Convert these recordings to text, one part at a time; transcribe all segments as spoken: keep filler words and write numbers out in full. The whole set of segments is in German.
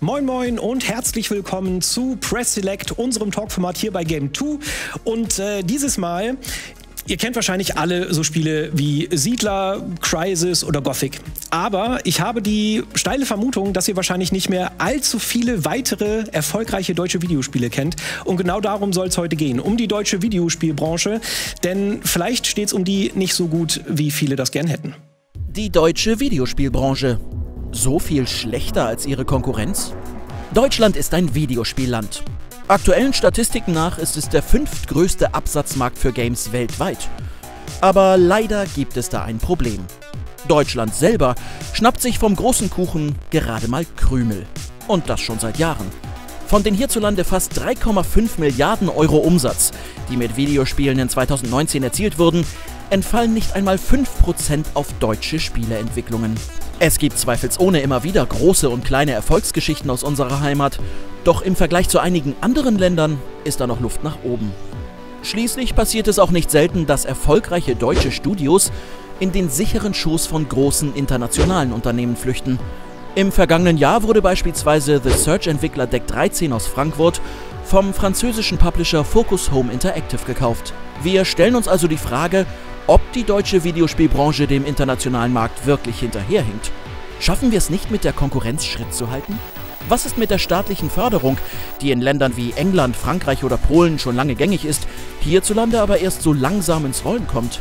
Moin moin und herzlich willkommen zu Press Select, unserem Talkformat hier bei Game Two. Und äh, dieses Mal, ihr kennt wahrscheinlich alle so Spiele wie Siedler, Crysis oder Gothic. Aber ich habe die steile Vermutung, dass ihr wahrscheinlich nicht mehr allzu viele weitere erfolgreiche deutsche Videospiele kennt. Und genau darum soll es heute gehen, um die deutsche Videospielbranche. Denn vielleicht steht es um die nicht so gut, wie viele das gern hätten. Die deutsche Videospielbranche. So viel schlechter als ihre Konkurrenz? Deutschland ist ein Videospielland. Aktuellen Statistiken nach ist es der fünftgrößte Absatzmarkt für Games weltweit. Aber leider gibt es da ein Problem. Deutschland selber schnappt sich vom großen Kuchen gerade mal Krümel. Und das schon seit Jahren. Von den hierzulande fast drei Komma fünf Milliarden Euro Umsatz, die mit Videospielen in zweitausendneunzehn erzielt wurden, entfallen nicht einmal fünf Prozent auf deutsche Spieleentwicklungen. Es gibt zweifelsohne immer wieder große und kleine Erfolgsgeschichten aus unserer Heimat, doch im Vergleich zu einigen anderen Ländern ist da noch Luft nach oben. Schließlich passiert es auch nicht selten, dass erfolgreiche deutsche Studios in den sicheren Schoß von großen internationalen Unternehmen flüchten. Im vergangenen Jahr wurde beispielsweise The Surge-Entwickler DECK dreizehn aus Frankfurt vom französischen Publisher Focus Home Interactive gekauft. Wir stellen uns also die Frage, ob die deutsche Videospielbranche dem internationalen Markt wirklich hinterherhinkt. Schaffen wir es nicht, mit der Konkurrenz Schritt zu halten? Was ist mit der staatlichen Förderung, die in Ländern wie England, Frankreich oder Polen schon lange gängig ist, hierzulande aber erst so langsam ins Rollen kommt?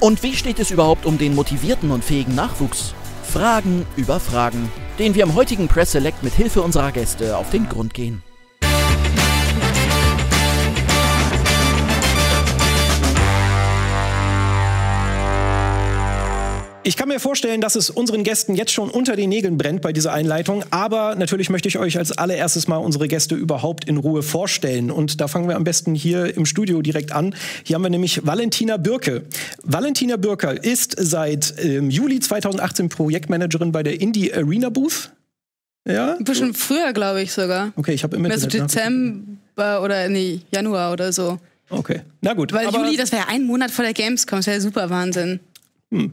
Und wie steht es überhaupt um den motivierten und fähigen Nachwuchs? Fragen über Fragen, denen wir im heutigen Press Select mit Hilfe unserer Gäste auf den Grund gehen. Ich kann mir vorstellen, dass es unseren Gästen jetzt schon unter den Nägeln brennt bei dieser Einleitung, aber natürlich möchte ich euch als allererstes mal unsere Gäste überhaupt in Ruhe vorstellen. Und da fangen wir am besten hier im Studio direkt an. Hier haben wir nämlich Valentina Birke. Valentina Birke ist seit ähm, Juli zweitausendachtzehn Projektmanagerin bei der Indie Arena Booth. Ja? Ein bisschen früher, glaube ich sogar. Okay, ich habe immer mehr so Dezember oder nee, Januar oder so. Okay, na gut. Weil aber Juli, das wäre ja ein Monat vor der Gamescom, das wäre ja super Wahnsinn. Hm.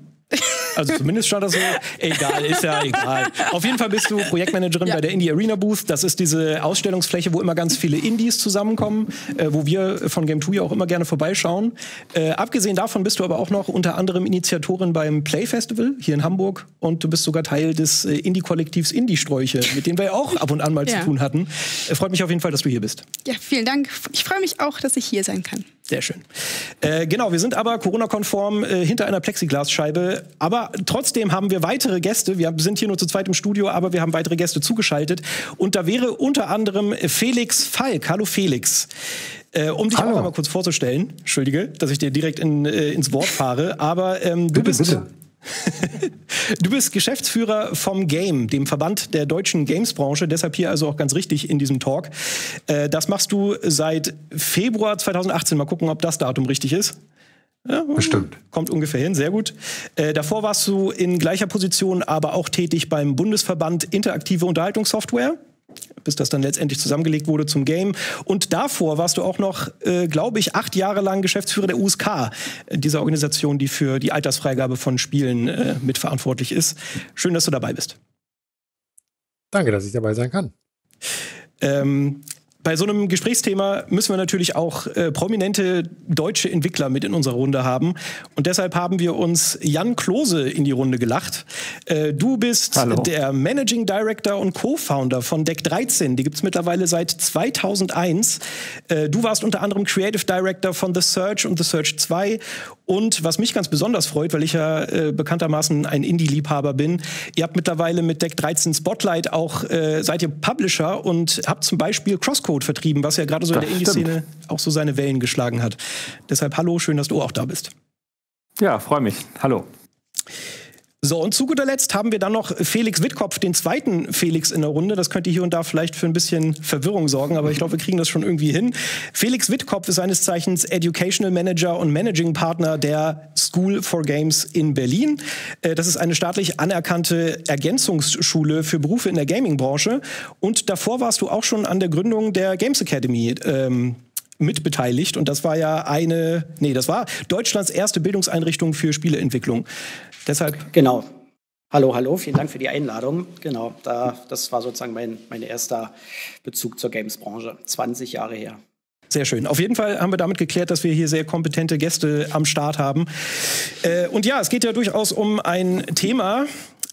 Also zumindest schaut das so, egal, ist ja egal. Auf jeden Fall bist du Projektmanagerin ja. bei der Indie Arena Booth. Das ist diese Ausstellungsfläche, wo immer ganz viele Indies zusammenkommen, äh, wo wir von Game Two ja auch immer gerne vorbeischauen. Äh, abgesehen davon bist du aber auch noch unter anderem Initiatorin beim Play Festival hier in Hamburg und du bist sogar Teil des äh, Indie-Kollektivs Indie-Sträuche, mit denen wir ja auch ab und an mal ja. zu tun hatten. Äh, freut mich auf jeden Fall, dass du hier bist. Ja, vielen Dank. Ich freue mich auch, dass ich hier sein kann. Sehr schön. Äh, genau, wir sind aber Corona-konform äh, hinter einer Plexiglasscheibe. Aber trotzdem haben wir weitere Gäste. Wir sind hier nur zu zweit im Studio, aber wir haben weitere Gäste zugeschaltet. Und da wäre unter anderem Felix Falk. Hallo Felix. Äh, um dich Hallo. auch einmal kurz vorzustellen. Entschuldige, dass ich dir direkt in, äh, ins Wort fahre. Aber ähm, du bitte, bist... Bitte. Du bist Geschäftsführer vom Game, dem Verband der deutschen Gamesbranche, deshalb hier also auch ganz richtig in diesem Talk. Äh, das machst du seit Februar zweitausendachtzehn. Mal gucken, ob das Datum richtig ist. Ja, bestimmt. Kommt ungefähr hin, sehr gut. Äh, davor warst du in gleicher Position, aber auch tätig beim Bundesverband Interaktive Unterhaltungssoftware, bis das dann letztendlich zusammengelegt wurde zum Game. Und davor warst du auch noch, äh, glaube ich, acht Jahre lang Geschäftsführer der U S K, dieser Organisation, die für die Altersfreigabe von Spielen äh, mitverantwortlich ist. Schön, dass du dabei bist. Danke, dass ich dabei sein kann. Ähm, bei so einem Gesprächsthema müssen wir natürlich auch äh, prominente deutsche Entwickler mit in unserer Runde haben. Und deshalb haben wir uns Jan Klose in die Runde gelacht. Äh, du bist Hallo. der Managing Director und Co-Founder von DECK dreizehn. Die gibt es mittlerweile seit zweitausendeins. Äh, du warst unter anderem Creative Director von The Surge und The Surge zwei. Und was mich ganz besonders freut, weil ich ja äh, bekanntermaßen ein Indie-Liebhaber bin, ihr habt mittlerweile mit DECK dreizehn Spotlight auch, äh, seid ihr Publisher und habt zum Beispiel Cross-Code vertrieben, was ja gerade so das in der Indie-Szene auch so seine Wellen geschlagen hat. Deshalb hallo, schön, dass du auch da bist. Ja, freue mich. Hallo. So, und zu guter Letzt haben wir dann noch Felix Wittkopf, den zweiten Felix in der Runde. Das könnte hier und da vielleicht für ein bisschen Verwirrung sorgen, aber ich glaube, wir kriegen das schon irgendwie hin. Felix Wittkopf ist seines Zeichens Educational Manager und Managing Partner der School for Games in Berlin. Das ist eine staatlich anerkannte Ergänzungsschule für Berufe in der Gaming-Branche. Und davor warst du auch schon an der Gründung der Games Academy ähm mitbeteiligt. Und das war ja eine, nee, das war Deutschlands erste Bildungseinrichtung für Spieleentwicklung. Deshalb. Genau. Hallo, hallo, vielen Dank für die Einladung. Genau, da, das war sozusagen mein, mein erster Bezug zur Games-Branche, zwanzig Jahre her. Sehr schön. Auf jeden Fall haben wir damit geklärt, dass wir hier sehr kompetente Gäste am Start haben. Äh, und ja, es geht ja durchaus um ein Thema,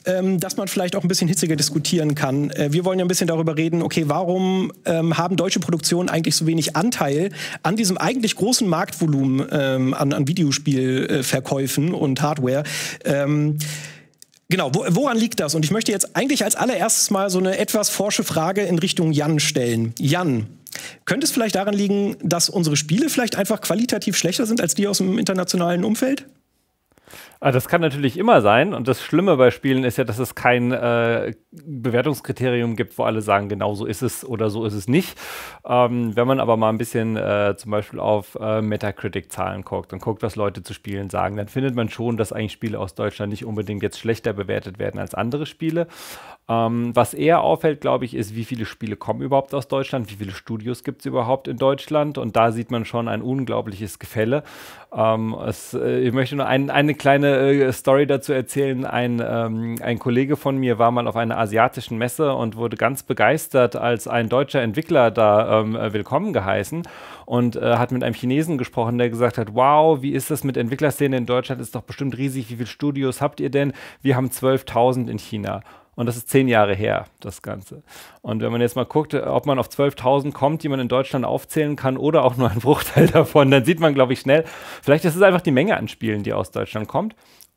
ähm, das man vielleicht auch ein bisschen hitziger diskutieren kann. Äh, wir wollen ja ein bisschen darüber reden, okay, warum ähm, haben deutsche Produktionen eigentlich so wenig Anteil an diesem eigentlich großen Marktvolumen ähm, an, an Videospielverkäufen und Hardware? Ähm, Genau, woran liegt das? Und ich möchte jetzt eigentlich als allererstes mal so eine etwas forsche Frage in Richtung Jan stellen. Jan, könnte es vielleicht daran liegen, dass unsere Spiele vielleicht einfach qualitativ schlechter sind als die aus dem internationalen Umfeld? Das kann natürlich immer sein. Und das Schlimme bei Spielen ist ja, dass es kein äh, Bewertungskriterium gibt, wo alle sagen, genau so ist es oder so ist es nicht. Ähm, wenn man aber mal ein bisschen äh, zum Beispiel auf äh, Metacritic-Zahlen guckt und guckt, was Leute zu Spielen sagen, dann findet man schon, dass eigentlich Spiele aus Deutschland nicht unbedingt jetzt schlechter bewertet werden als andere Spiele. Ähm, was eher auffällt, glaube ich, ist, wie viele Spiele kommen überhaupt aus Deutschland, wie viele Studios gibt es überhaupt in Deutschland. Und da sieht man schon ein unglaubliches Gefälle. Ähm, es, äh, ich möchte nur ein, eine kleine Story dazu erzählen. Ein, ähm, ein Kollege von mir war mal auf einer asiatischen Messe und wurde ganz begeistert, als ein deutscher Entwickler da ähm, willkommen geheißen und äh, hat mit einem Chinesen gesprochen, der gesagt hat, wow, wie ist das mit Entwicklerszene in Deutschland? Ist doch bestimmt riesig. Wie viele Studios habt ihr denn? Wir haben zwölftausend in China. Und das ist zehn Jahre her, das Ganze. Und wenn man jetzt mal guckt, ob man auf zwölftausend kommt, die man in Deutschland aufzählen kann oder auch nur einen Bruchteil davon, dann sieht man, glaube ich, schnell, vielleicht ist es einfach die Menge an Spielen, die aus Deutschland kommt.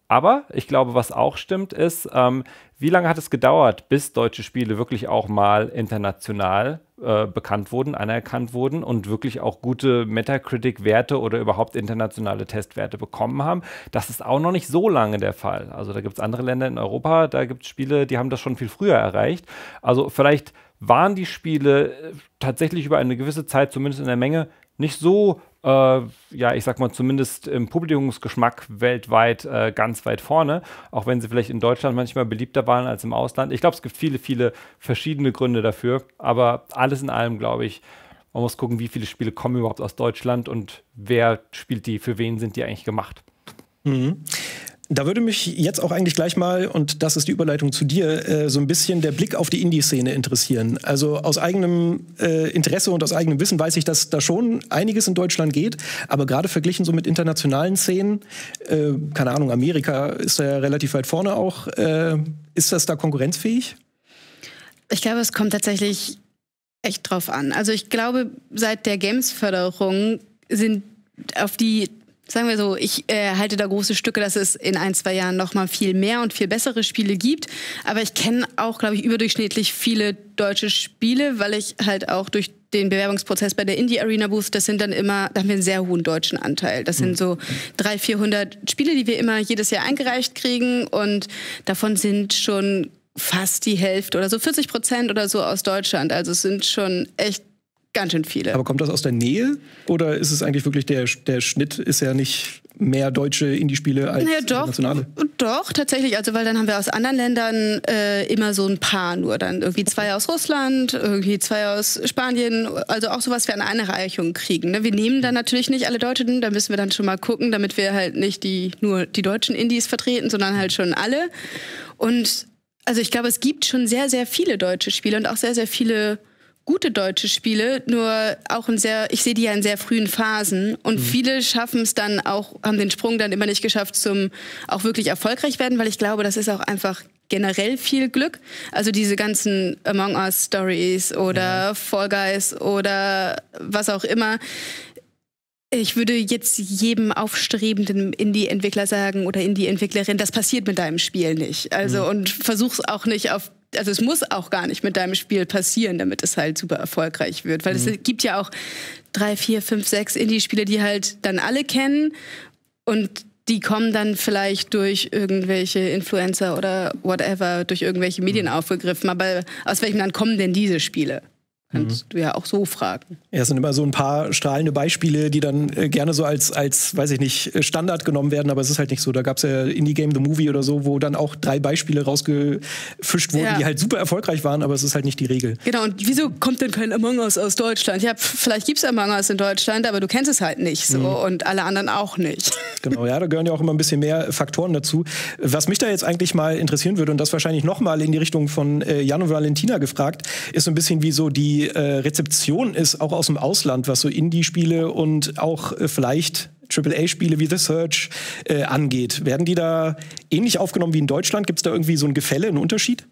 Aber ich glaube, was auch stimmt, ist, ähm, wie lange hat es gedauert, bis deutsche Spiele wirklich auch mal international äh, bekannt wurden, anerkannt wurden und wirklich auch gute Metacritic-Werte oder überhaupt internationale Testwerte bekommen haben? Das ist auch noch nicht so lange der Fall. Also da gibt es andere Länder in Europa, da gibt es Spiele, die haben das schon viel früher erreicht. Also vielleicht waren die Spiele tatsächlich über eine gewisse Zeit, zumindest in der Menge, nicht so, äh, ja, ich sag mal, zumindest im Publikumsgeschmack weltweit äh, ganz weit vorne, auch wenn sie vielleicht in Deutschland manchmal beliebter waren als im Ausland. Ich glaube, es gibt viele, viele verschiedene Gründe dafür, aber alles in allem, glaube ich, man muss gucken, wie viele Spiele kommen überhaupt aus Deutschland und wer spielt die, für wen sind die eigentlich gemacht. Mhm. Da würde mich jetzt auch eigentlich gleich mal, und das ist die Überleitung zu dir, äh, so ein bisschen der Blick auf die Indie-Szene interessieren. Also aus eigenem äh, Interesse und aus eigenem Wissen weiß ich, dass da schon einiges in Deutschland geht, aber gerade verglichen so mit internationalen Szenen, äh, keine Ahnung, Amerika ist da ja relativ weit vorne auch, äh, ist das da konkurrenzfähig? Ich glaube, es kommt tatsächlich echt drauf an. Also ich glaube, seit der Games-Förderung sind auf die Sagen wir so, ich äh, halte da große Stücke, dass es in ein, zwei Jahren noch mal viel mehr und viel bessere Spiele gibt. Aber ich kenne auch, glaube ich, überdurchschnittlich viele deutsche Spiele, weil ich halt auch durch den Bewerbungsprozess bei der Indie Arena Booth, das sind dann immer, da haben wir einen sehr hohen deutschen Anteil. Das sind so dreihundert, vierhundert Spiele, die wir immer jedes Jahr eingereicht kriegen. Und davon sind schon fast die Hälfte oder so vierzig Prozent oder so aus Deutschland. Also es sind schon echt ganz schön viele. Aber kommt das aus der Nähe? Oder ist es eigentlich wirklich, der, der Schnitt ist ja nicht mehr deutsche Indie-Spiele als naja, doch, internationale? Doch, tatsächlich. Also, weil dann haben wir aus anderen Ländern äh, immer so ein paar nur. Dann irgendwie zwei aus Russland, irgendwie zwei aus Spanien. Also auch sowas wir an Einreichungen kriegen. Ne? Wir nehmen dann natürlich nicht alle Deutschen. Da müssen wir dann schon mal gucken, damit wir halt nicht die, nur die deutschen Indies vertreten, sondern halt schon alle. Und also ich glaube, es gibt schon sehr, sehr viele deutsche Spiele und auch sehr, sehr viele gute deutsche Spiele, nur auch in sehr, ich sehe die ja in sehr frühen Phasen und mhm. viele schaffen es dann auch, haben den Sprung dann immer nicht geschafft zum auch wirklich erfolgreich werden, weil ich glaube, das ist auch einfach generell viel Glück. Also diese ganzen Among Us Stories oder ja. Fall Guys oder was auch immer. Ich würde jetzt jedem aufstrebenden Indie-Entwickler sagen oder Indie-Entwicklerin, das passiert mit deinem Spiel nicht. Also mhm. und versuch's auch nicht auf Also es muss auch gar nicht mit deinem Spiel passieren, damit es halt super erfolgreich wird. Weil mhm. es gibt ja auch drei, vier, fünf, sechs Indie-Spiele, die halt dann alle kennen. Und die kommen dann vielleicht durch irgendwelche Influencer oder whatever, durch irgendwelche Medien mhm. aufgegriffen. Aber aus welchem Land kommen denn diese Spiele? Kannst mhm. du ja auch so fragen. Ja, es sind immer so ein paar strahlende Beispiele, die dann äh, gerne so als, als, weiß ich nicht, Standard genommen werden, aber es ist halt nicht so. Da gab es ja Indie Game, The Movie oder so, wo dann auch drei Beispiele rausgefischt wurden, ja. die halt super erfolgreich waren, aber es ist halt nicht die Regel. Genau, und wieso kommt denn kein Among Us aus Deutschland? Ja, vielleicht gibt es Among Us in Deutschland, aber du kennst es halt nicht so mhm. und alle anderen auch nicht. Genau, ja, da gehören ja auch immer ein bisschen mehr Faktoren dazu. Was mich da jetzt eigentlich mal interessieren würde, und das wahrscheinlich nochmal in die Richtung von äh, Jan und Valentina gefragt, ist so ein bisschen wie so die Rezeption ist, auch aus dem Ausland, was so Indie-Spiele und auch äh, vielleicht Triple A Spiele wie The Surge äh, angeht. Werden die da ähnlich aufgenommen wie in Deutschland? Gibt es da irgendwie so ein Gefälle, einen Unterschied?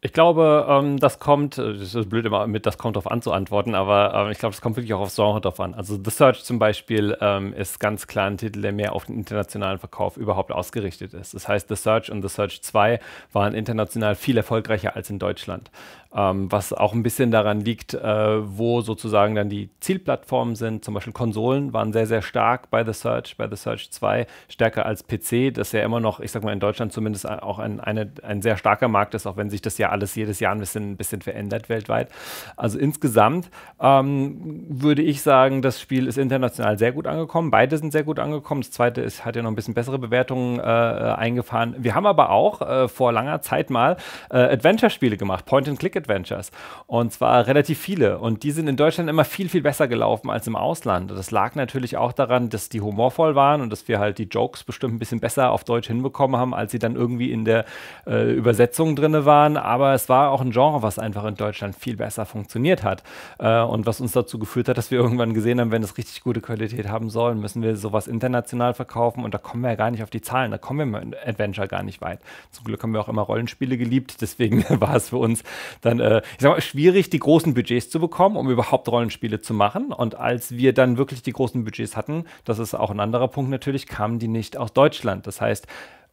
Ich glaube, ähm, das kommt, das ist blöd immer mit, das kommt drauf an zu antworten, aber ähm, ich glaube, das kommt wirklich auch aufs Genre drauf an. Also The Surge zum Beispiel ähm, ist ganz klar ein Titel, der mehr auf den internationalen Verkauf überhaupt ausgerichtet ist. Das heißt, The Surge und The Surge zwei waren international viel erfolgreicher als in Deutschland. Ähm, was auch ein bisschen daran liegt, äh, wo sozusagen dann die Zielplattformen sind. Zum Beispiel Konsolen waren sehr, sehr stark bei The Surge, bei The Surge zwei, stärker als P C, das ja immer noch, ich sag mal, in Deutschland zumindest auch ein, eine, ein sehr starker Markt ist, auch wenn sich das ja alles jedes Jahr ein bisschen, ein bisschen verändert weltweit. Also insgesamt ähm, würde ich sagen, das Spiel ist international sehr gut angekommen. Beide sind sehr gut angekommen. Das zweite ist, hat ja noch ein bisschen bessere Bewertungen äh, eingefahren. Wir haben aber auch äh, vor langer Zeit mal äh, Adventure-Spiele gemacht, Point-and-Click Adventures. Und zwar relativ viele. Und die sind in Deutschland immer viel, viel besser gelaufen als im Ausland. Das lag natürlich auch daran, dass die humorvoll waren und dass wir halt die Jokes bestimmt ein bisschen besser auf Deutsch hinbekommen haben, als sie dann irgendwie in der äh, Übersetzung drin waren. Aber es war auch ein Genre, was einfach in Deutschland viel besser funktioniert hat. Äh, und was uns dazu geführt hat, dass wir irgendwann gesehen haben, wenn es richtig gute Qualität haben soll, müssen wir sowas international verkaufen. Und da kommen wir ja gar nicht auf die Zahlen. Da kommen wir mit Adventure gar nicht weit. Zum Glück haben wir auch immer Rollenspiele geliebt. Deswegen war es für uns dann Dann, äh, ich sag mal, schwierig, die großen Budgets zu bekommen, um überhaupt Rollenspiele zu machen. Und als wir dann wirklich die großen Budgets hatten, das ist auch ein anderer Punkt natürlich, kamen die nicht aus Deutschland. Das heißt,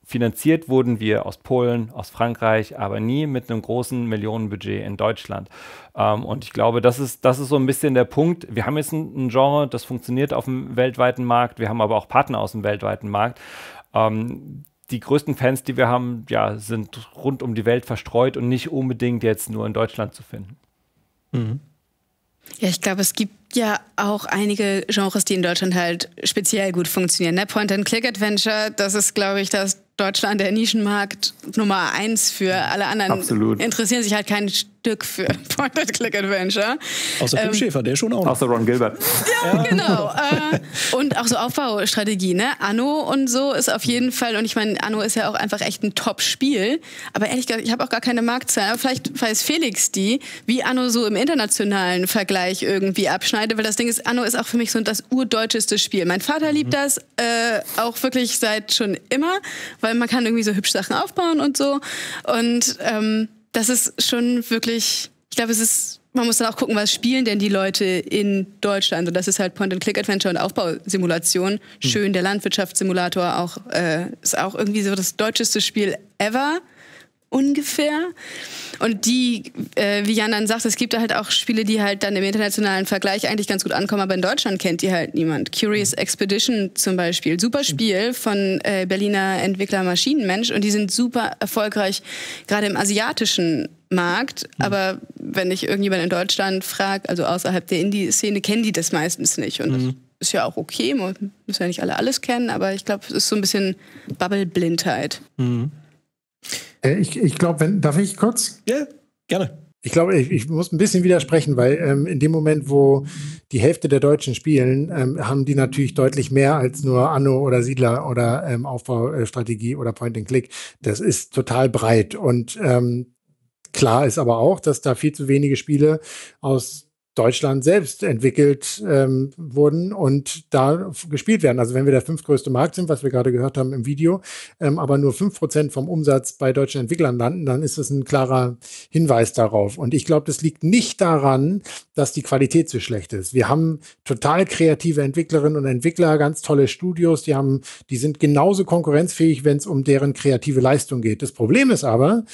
finanziert wurden wir aus Polen, aus Frankreich, aber nie mit einem großen Millionenbudget in Deutschland. Ähm, und ich glaube, das ist, das ist so ein bisschen der Punkt. Wir haben jetzt ein, ein Genre, das funktioniert auf dem weltweiten Markt. Wir haben aber auch Partner aus dem weltweiten Markt. Ähm, Die größten Fans, die wir haben, ja, sind rund um die Welt verstreut und nicht unbedingt jetzt nur in Deutschland zu finden. Mhm. Ja, ich glaube, es gibt ja auch einige Genres, die in Deutschland halt speziell gut funktionieren. Ne? Point-and-Click-Adventure, das ist, glaube ich, das Deutschland der Nischenmarkt Nummer eins für alle anderen. Absolut. Interessieren sich halt kein Stück für Point-and-Click-Adventure. Außer Tim ähm, Schäfer, der schon auch. Außer Ron Gilbert. Ja, genau. äh, und auch so Aufbaustrategie, ne? Anno und so ist auf jeden Fall, und ich meine, Anno ist ja auch einfach echt ein Top-Spiel, aber ehrlich gesagt, ich habe auch gar keine Marktzahl. Aber vielleicht weiß Felix die, wie Anno so im internationalen Vergleich irgendwie abschneidet, weil das Ding ist, Anno ist auch für mich so das urdeutscheste Spiel. Mein Vater liebt mhm. das, äh, auch wirklich seit schon immer, weil weil man kann irgendwie so hübsche Sachen aufbauen und so. Und ähm, das ist schon wirklich, ich glaube, es ist, man muss dann auch gucken, was spielen denn die Leute in Deutschland. Und das ist halt Point-and-Click-Adventure und Aufbausimulation. Hm. Schön, der Landwirtschaftssimulator auch, äh, ist auch irgendwie so das deutscheste Spiel ever, ungefähr. Und die, äh, wie Jan dann sagt, es gibt da halt auch Spiele, die halt dann im internationalen Vergleich eigentlich ganz gut ankommen, aber in Deutschland kennt die halt niemand. Curious Expedition zum Beispiel, super Spiel von äh, Berliner Entwickler Maschinenmensch, und die sind super erfolgreich, gerade im asiatischen Markt, aber wenn ich irgendjemand in Deutschland frage, also außerhalb der Indie-Szene, kennen die das meistens nicht, und mhm. das ist ja auch okay, müssen ja nicht alle alles kennen, aber ich glaube, es ist so ein bisschen Bubble-Blindheit. Mhm. Ich, ich glaube, wenn, darf ich kurz? Ja, gerne. Ich glaube, ich, ich muss ein bisschen widersprechen, weil ähm, in dem Moment, wo die Hälfte der Deutschen spielen, ähm, haben die natürlich deutlich mehr als nur Anno oder Siedler oder ähm, Aufbaustrategie oder Point-and-Click. Das ist total breit. Und ähm, klar ist aber auch, dass da viel zu wenige Spiele aus Deutschland selbst entwickelt ähm, wurden und da gespielt werden. Also wenn wir der fünftgrößte Markt sind, was wir gerade gehört haben im Video, ähm, aber nur fünf Prozent vom Umsatz bei deutschen Entwicklern landen, dann ist das ein klarer Hinweis darauf. Und ich glaube, das liegt nicht daran, dass die Qualität so schlecht ist. Wir haben total kreative Entwicklerinnen und Entwickler, ganz tolle Studios, die haben, die sind genauso konkurrenzfähig, wenn es um deren kreative Leistung geht. Das Problem ist aber,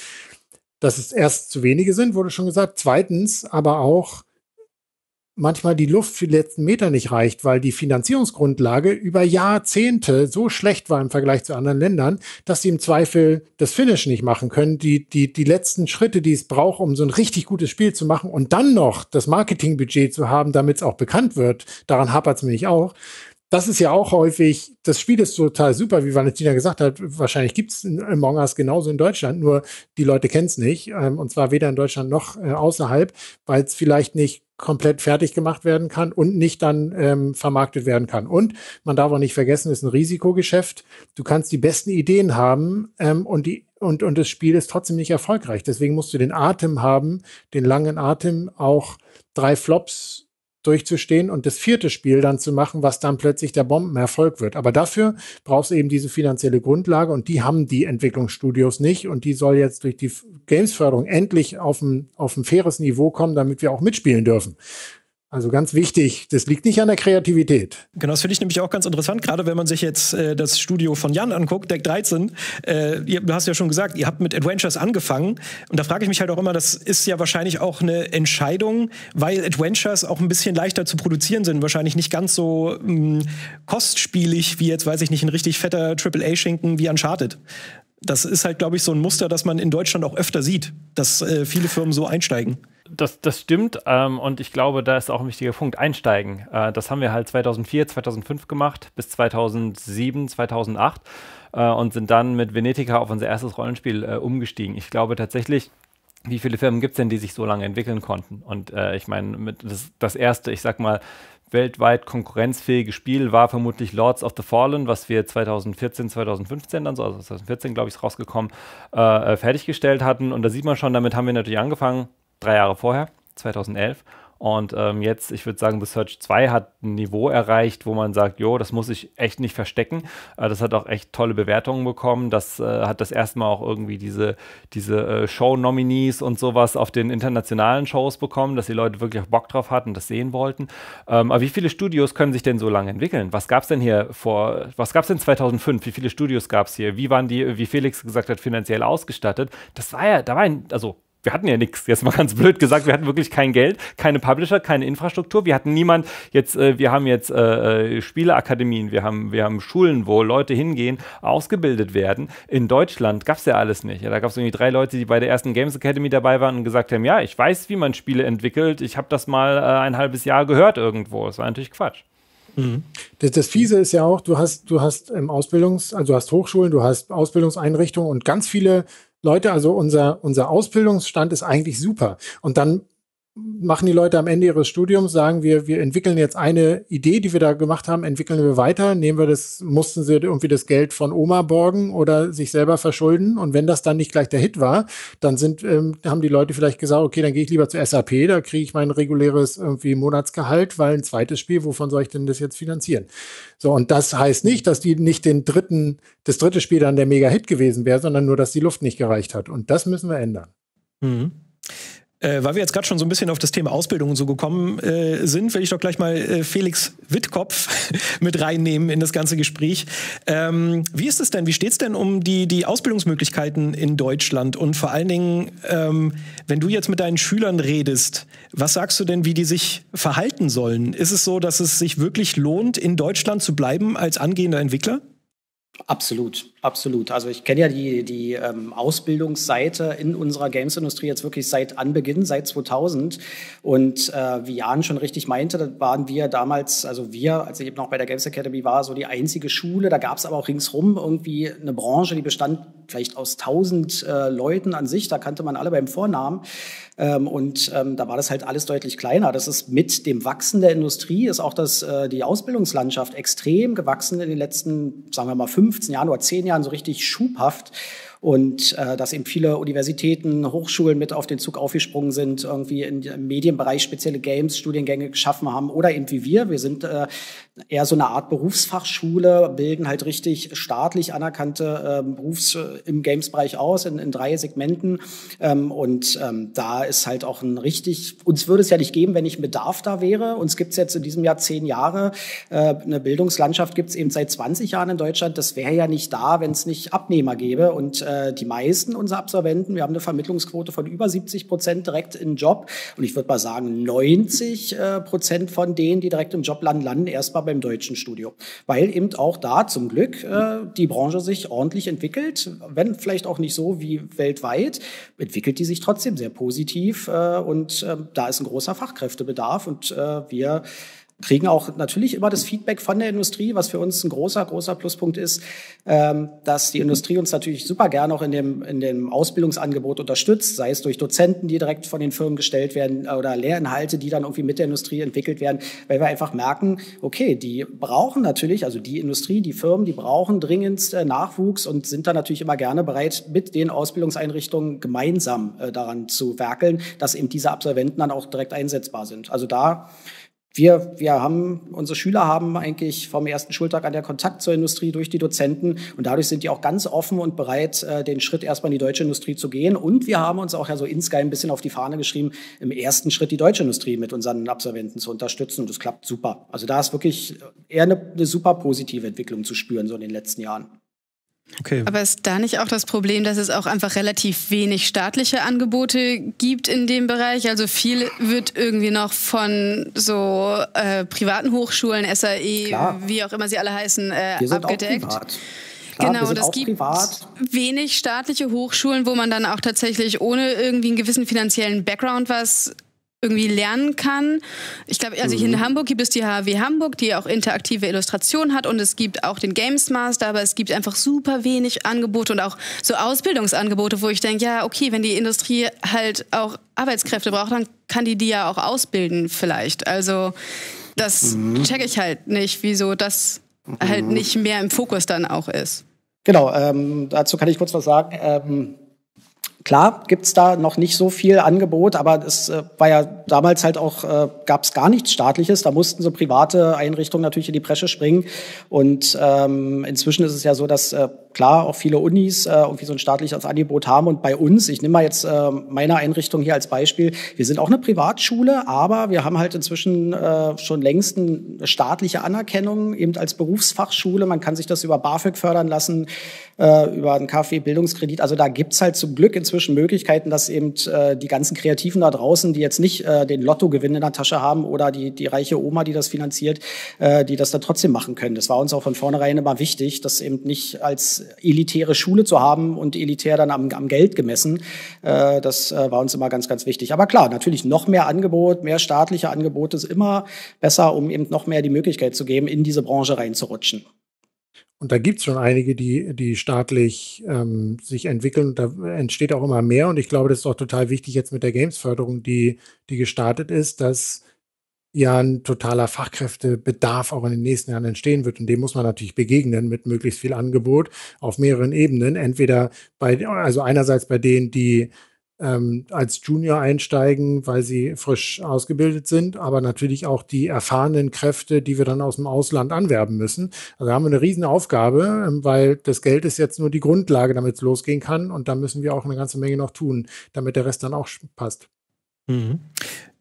dass es erst zu wenige sind, wurde schon gesagt. Zweitens aber auch, manchmal die Luft für die letzten Meter nicht reicht, weil die Finanzierungsgrundlage über Jahrzehnte so schlecht war im Vergleich zu anderen Ländern, dass sie im Zweifel das Finish nicht machen können, die, die, die letzten Schritte, die es braucht, um so ein richtig gutes Spiel zu machen und dann noch das Marketingbudget zu haben, damit es auch bekannt wird. Daran hapert es mir nicht auch. Das ist ja auch häufig, das Spiel ist total super, wie Valentina gesagt hat, wahrscheinlich gibt es Among Us genauso in Deutschland, nur die Leute kennen es nicht, ähm, und zwar weder in Deutschland noch äh, außerhalb, weil es vielleicht nicht komplett fertig gemacht werden kann und nicht dann ähm, vermarktet werden kann. Und man darf auch nicht vergessen, es ist ein Risikogeschäft. Du kannst die besten Ideen haben ähm, und, die, und, und das Spiel ist trotzdem nicht erfolgreich. Deswegen musst du den Atem haben, den langen Atem, auch drei Flops durchzustehen und das vierte Spiel dann zu machen, was dann plötzlich der Bombenerfolg wird. Aber dafür brauchst du eben diese finanzielle Grundlage und die haben die Entwicklungsstudios nicht und die soll jetzt durch die Games-Förderung endlich auf ein, auf ein faires Niveau kommen, damit wir auch mitspielen dürfen. Also ganz wichtig, das liegt nicht an der Kreativität. Genau, das finde ich nämlich auch ganz interessant, gerade wenn man sich jetzt äh, das Studio von Jan anguckt, Deck dreizehn. Äh, ihr, du hast ja schon gesagt, ihr habt mit Adventures angefangen. Und da frage ich mich halt auch immer, das ist ja wahrscheinlich auch eine Entscheidung, weil Adventures auch ein bisschen leichter zu produzieren sind. Wahrscheinlich nicht ganz so mh, kostspielig wie jetzt, weiß ich nicht, ein richtig fetter Triple A Schinken wie Uncharted. Das ist halt, glaube ich, so ein Muster, das man in Deutschland auch öfter sieht, dass äh, viele Firmen so einsteigen. Das, das stimmt, ähm, und ich glaube, da ist auch ein wichtiger Punkt, einsteigen. Äh, das haben wir halt zweitausendvier, zweitausendfünf gemacht, bis zweitausendsieben, zweitausendacht äh, und sind dann mit Venetica auf unser erstes Rollenspiel äh, umgestiegen. Ich glaube tatsächlich, wie viele Firmen gibt es denn, die sich so lange entwickeln konnten? Und äh, ich meine, das, das erste, ich sag mal, weltweit konkurrenzfähige Spiel war vermutlich Lords of the Fallen, was wir zweitausendvierzehn, zweitausendfünfzehn dann so, also zweitausendvierzehn, glaube ich, ist rausgekommen, äh, fertiggestellt hatten. Und da sieht man schon, damit haben wir natürlich angefangen, drei Jahre vorher, zweitausendelf. Und ähm, jetzt, ich würde sagen, The Surge zwei hat ein Niveau erreicht, wo man sagt, jo, das muss ich echt nicht verstecken. Äh, das hat auch echt tolle Bewertungen bekommen. Das äh, hat das erste Mal auch irgendwie diese, diese äh, Show-Nominees und sowas auf den internationalen Shows bekommen, dass die Leute wirklich auch Bock drauf hatten, das sehen wollten. Ähm, aber wie viele Studios können sich denn so lange entwickeln? Was gab es denn hier vor, was gab es denn zweitausendfünf? Wie viele Studios gab es hier? Wie waren die, wie Felix gesagt hat, finanziell ausgestattet? Das war ja, da war ein, also wir hatten ja nichts, jetzt mal ganz blöd gesagt, wir hatten wirklich kein Geld, keine Publisher, keine Infrastruktur, wir hatten niemand, jetzt, äh, wir haben jetzt äh, Spieleakademien, wir haben, wir haben Schulen, wo Leute hingehen, ausgebildet werden. In Deutschland gab es ja alles nicht. Ja, da gab es irgendwie drei Leute, die bei der ersten Games Academy dabei waren und gesagt haben, ja, ich weiß, wie man Spiele entwickelt, ich habe das mal äh, ein halbes Jahr gehört irgendwo. Das war natürlich Quatsch. Mhm. Das, das Fiese ist ja auch, du hast, du hast ähm, Ausbildungs-, also du hast Hochschulen, du hast Ausbildungseinrichtungen und ganz viele Leute, also unser, unser Ausbildungsstand ist eigentlich super. Und dann machen die Leute am Ende ihres Studiums, sagen wir, wir entwickeln jetzt eine Idee, die wir da gemacht haben, entwickeln wir weiter, nehmen wir das, mussten sie irgendwie das Geld von Oma borgen oder sich selber verschulden. Und wenn das dann nicht gleich der Hit war, dann sind, ähm, haben die Leute vielleicht gesagt, okay, dann gehe ich lieber zu S A P, da kriege ich mein reguläres irgendwie Monatsgehalt, weil ein zweites Spiel, wovon soll ich denn das jetzt finanzieren? So, und das heißt nicht, dass die nicht den dritten, das dritte Spiel dann der Mega-Hit gewesen wäre, sondern nur, dass die Luft nicht gereicht hat. Und das müssen wir ändern. Mhm. Äh, weil wir jetzt gerade schon so ein bisschen auf das Thema Ausbildung und so gekommen äh, sind, will ich doch gleich mal äh, Felix Wittkopf mit reinnehmen in das ganze Gespräch. Ähm, wie ist es denn, wie steht es denn um die, die Ausbildungsmöglichkeiten in Deutschland? Und vor allen Dingen, ähm, wenn du jetzt mit deinen Schülern redest, was sagst du denn, wie die sich verhalten sollen? Ist es so, dass es sich wirklich lohnt, in Deutschland zu bleiben als angehender Entwickler? Absolut, absolut. Also ich kenne ja die, die ähm, Ausbildungsseite in unserer Games-Industrie jetzt wirklich seit Anbeginn, seit zweitausend. Und äh, wie Jan schon richtig meinte, waren wir damals, also wir, als ich eben noch bei der Games Academy war, so die einzige Schule. Da gab es aber auch ringsrum irgendwie eine Branche, die bestand vielleicht aus tausend äh, Leuten an sich. Da kannte man alle beim Vornamen. Ähm, und ähm, da war das halt alles deutlich kleiner. Das ist mit dem Wachsen der Industrie, ist auch das, äh, die Ausbildungslandschaft extrem gewachsen in den letzten, sagen wir mal, fünfzehn Jahren oder zehn Jahren so richtig schubhaft. Und äh, dass eben viele Universitäten, Hochschulen mit auf den Zug aufgesprungen sind, irgendwie in, im Medienbereich spezielle Games, Studiengänge geschaffen haben oder eben wie wir. Wir sind äh, eher so eine Art Berufsfachschule, bilden halt richtig staatlich anerkannte äh, Berufs im Games-Bereich aus, in, in drei Segmenten. Ähm, und ähm, da ist halt auch ein richtig, uns würde es ja nicht geben, wenn nicht ein Bedarf da wäre. Uns gibt es jetzt in diesem Jahr zehn Jahre. Äh, eine Bildungslandschaft gibt es eben seit zwanzig Jahren in Deutschland. Das wäre ja nicht da, wenn es nicht Abnehmer gäbe. Und äh, äh, die meisten unserer Absolventen, wir haben eine Vermittlungsquote von über siebzig Prozent direkt im Job. Und ich würde mal sagen, neunzig Prozent von denen, die direkt im Job landen, landen erstmal beim deutschen Studio. Weil eben auch da zum Glück äh, die Branche sich ordentlich entwickelt. Wenn vielleicht auch nicht so wie weltweit, entwickelt die sich trotzdem sehr positiv. Äh, und äh, da ist ein großer Fachkräftebedarf. Und äh, wir kriegen auch natürlich immer das Feedback von der Industrie, was für uns ein großer, großer Pluspunkt ist, ähm, dass die Industrie uns natürlich super gern auch in dem, in dem Ausbildungsangebot unterstützt, sei es durch Dozenten, die direkt von den Firmen gestellt werden oder Lehrinhalte, die dann irgendwie mit der Industrie entwickelt werden, weil wir einfach merken, okay, die brauchen natürlich, also die Industrie, die Firmen, die brauchen dringend äh, Nachwuchs und sind dann natürlich immer gerne bereit, mit den Ausbildungseinrichtungen gemeinsam äh, daran zu werkeln, dass eben diese Absolventen dann auch direkt einsetzbar sind. Also da Wir, wir haben, unsere Schüler haben eigentlich vom ersten Schultag an der Kontakt zur Industrie durch die Dozenten und dadurch sind die auch ganz offen und bereit, den Schritt erstmal in die deutsche Industrie zu gehen. Und wir haben uns auch ja so insgeheim ein bisschen auf die Fahne geschrieben, im ersten Schritt die deutsche Industrie mit unseren Absolventen zu unterstützen und das klappt super. Also da ist wirklich eher eine, eine super positive Entwicklung zu spüren, so in den letzten Jahren. Okay. Aber ist da nicht auch das Problem, dass es auch einfach relativ wenig staatliche Angebote gibt in dem Bereich? Also viel wird irgendwie noch von so äh, privaten Hochschulen, S A E, Klar. wie auch immer sie alle heißen, äh, Wir sind abgedeckt. Auch privat. Klar, genau, das gibt privat. Wenig staatliche Hochschulen, wo man dann auch tatsächlich ohne irgendwie einen gewissen finanziellen Background was irgendwie lernen kann. Ich glaube, also hier in Hamburg gibt es die H A W Hamburg, die auch interaktive Illustration hat und es gibt auch den Games Master, aber es gibt einfach super wenig Angebote und auch so Ausbildungsangebote, wo ich denke, ja, okay, wenn die Industrie halt auch Arbeitskräfte braucht, dann kann die die ja auch ausbilden vielleicht. Also das mhm. checke ich halt nicht, wieso das mhm. halt nicht mehr im Fokus dann auch ist. Genau, ähm, dazu kann ich kurz was sagen. Ähm Klar gibt's da noch nicht so viel Angebot, aber es äh, war ja damals halt auch, äh, gab's gar nichts Staatliches. Da mussten so private Einrichtungen natürlich in die Bresche springen. Und ähm, inzwischen ist es ja so, dass äh, klar auch viele Unis äh, irgendwie so ein staatliches Angebot haben. Und bei uns, ich nehme mal jetzt äh, meine Einrichtung hier als Beispiel, wir sind auch eine Privatschule, aber wir haben halt inzwischen äh, schon längst eine staatliche Anerkennung, eben als Berufsfachschule. Man kann sich das über BAföG fördern lassen, äh, über einen K f W-Bildungskredit. Also da gibt's halt zum Glück inzwischen Möglichkeiten, dass eben äh, die ganzen Kreativen da draußen, die jetzt nicht äh, den Lottogewinn in der Tasche haben oder die, die reiche Oma, die das finanziert, äh, die das dann trotzdem machen können. Das war uns auch von vornherein immer wichtig, das eben nicht als elitäre Schule zu haben und elitär dann am, am Geld gemessen. Äh, das äh, war uns immer ganz, ganz wichtig. Aber klar, natürlich noch mehr Angebot, mehr staatliche Angebote ist immer besser, um eben noch mehr die Möglichkeit zu geben, in diese Branche reinzurutschen. Und da gibt es schon einige, die, die staatlich ähm, sich entwickeln. Und da entsteht auch immer mehr. Und ich glaube, das ist auch total wichtig jetzt mit der Games-Förderung, die, die gestartet ist, dass ja ein totaler Fachkräftebedarf auch in den nächsten Jahren entstehen wird. Und dem muss man natürlich begegnen mit möglichst viel Angebot auf mehreren Ebenen. Entweder bei, also einerseits bei denen, die ähm, als Junior einsteigen, weil sie frisch ausgebildet sind, aber natürlich auch die erfahrenen Kräfte, die wir dann aus dem Ausland anwerben müssen. Also da haben wir eine riesen Aufgabe, weil das Geld ist jetzt nur die Grundlage, damit es losgehen kann und da müssen wir auch eine ganze Menge noch tun, damit der Rest dann auch passt. Mhm.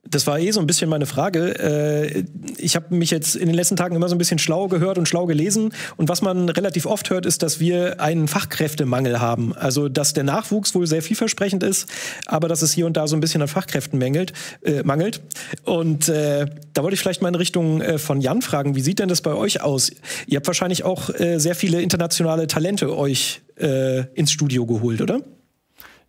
Das war eh so ein bisschen meine Frage. Ich habe mich jetzt in den letzten Tagen immer so ein bisschen schlau gehört und schlau gelesen. Und was man relativ oft hört, ist, dass wir einen Fachkräftemangel haben. Also, dass der Nachwuchs wohl sehr vielversprechend ist, aber dass es hier und da so ein bisschen an Fachkräften mängelt. Äh, mangelt. Und äh, da wollte ich vielleicht mal in Richtung äh, von Jan fragen. Wie sieht denn das bei euch aus? Ihr habt wahrscheinlich auch äh, sehr viele internationale Talente euch äh, ins Studio geholt, oder?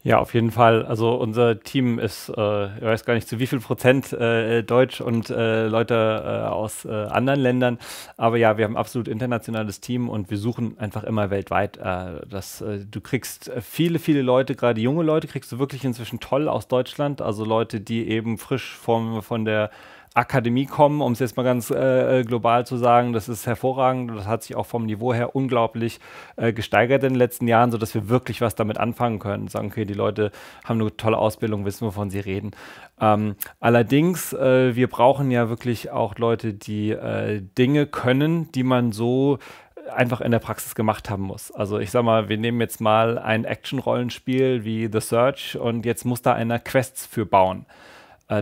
Ja, auf jeden Fall. Also unser Team ist, äh, ich weiß gar nicht zu wie viel Prozent äh, Deutsch und äh, Leute äh, aus äh, anderen Ländern. Aber ja, wir haben ein absolut internationales Team und wir suchen einfach immer weltweit. Äh, das, äh, du kriegst viele, viele Leute, gerade junge Leute, kriegst du wirklich inzwischen toll aus Deutschland. Also Leute, die eben frisch vom, von der Akademie kommen, um es jetzt mal ganz äh, global zu sagen, das ist hervorragend und das hat sich auch vom Niveau her unglaublich äh, gesteigert in den letzten Jahren, sodass wir wirklich was damit anfangen können. Sagen, okay, die Leute haben eine tolle Ausbildung, wissen, wovon sie reden. Ähm, allerdings, äh, wir brauchen ja wirklich auch Leute, die äh, Dinge können, die man so einfach in der Praxis gemacht haben muss. Also ich sag mal, wir nehmen jetzt mal ein Action-Rollenspiel wie The Surge und jetzt muss da einer Quests für bauen.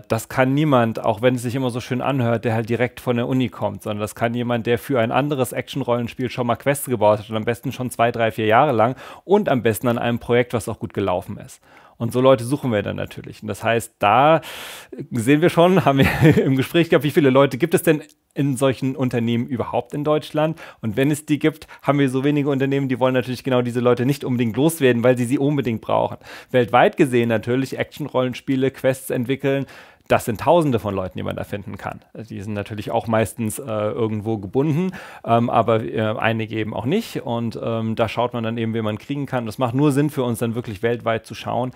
Das kann niemand, auch wenn es sich immer so schön anhört, der halt direkt von der Uni kommt, sondern das kann jemand, der für ein anderes Action-Rollenspiel schon mal Quests gebaut hat und am besten schon zwei, drei, vier Jahre lang und am besten an einem Projekt, was auch gut gelaufen ist. Und so Leute suchen wir dann natürlich. Und das heißt, da sehen wir schon, haben wir im Gespräch gehabt, wie viele Leute gibt es denn in solchen Unternehmen überhaupt in Deutschland? Und wenn es die gibt, haben wir so wenige Unternehmen, die wollen natürlich genau diese Leute nicht unbedingt loswerden, weil sie sie unbedingt brauchen. Weltweit gesehen natürlich Action-Rollenspiele, Quests entwickeln, das sind Tausende von Leuten, die man da finden kann. Die sind natürlich auch meistens äh, irgendwo gebunden, ähm, aber äh, einige eben auch nicht. Und ähm, da schaut man dann eben, wen man kriegen kann. Das macht nur Sinn für uns, dann wirklich weltweit zu schauen.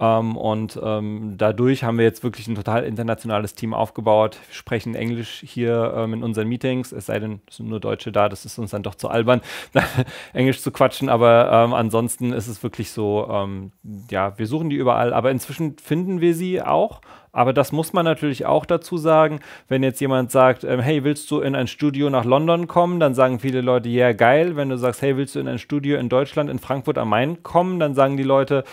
Ähm, und ähm, dadurch haben wir jetzt wirklich ein total internationales Team aufgebaut. Wir sprechen Englisch hier ähm, in unseren Meetings, es sei denn, es sind nur Deutsche da, das ist uns dann doch zu albern, Englisch zu quatschen. Aber ähm, ansonsten ist es wirklich so, ähm, ja, wir suchen die überall, aber inzwischen finden wir sie auch. Aber das muss man natürlich auch dazu sagen, wenn jetzt jemand sagt, ähm, hey, willst du in ein Studio nach London kommen? Dann sagen viele Leute, ja, yeah, geil. Wenn du sagst, hey, willst du in ein Studio in Deutschland, in Frankfurt am Main kommen? Dann sagen die Leute,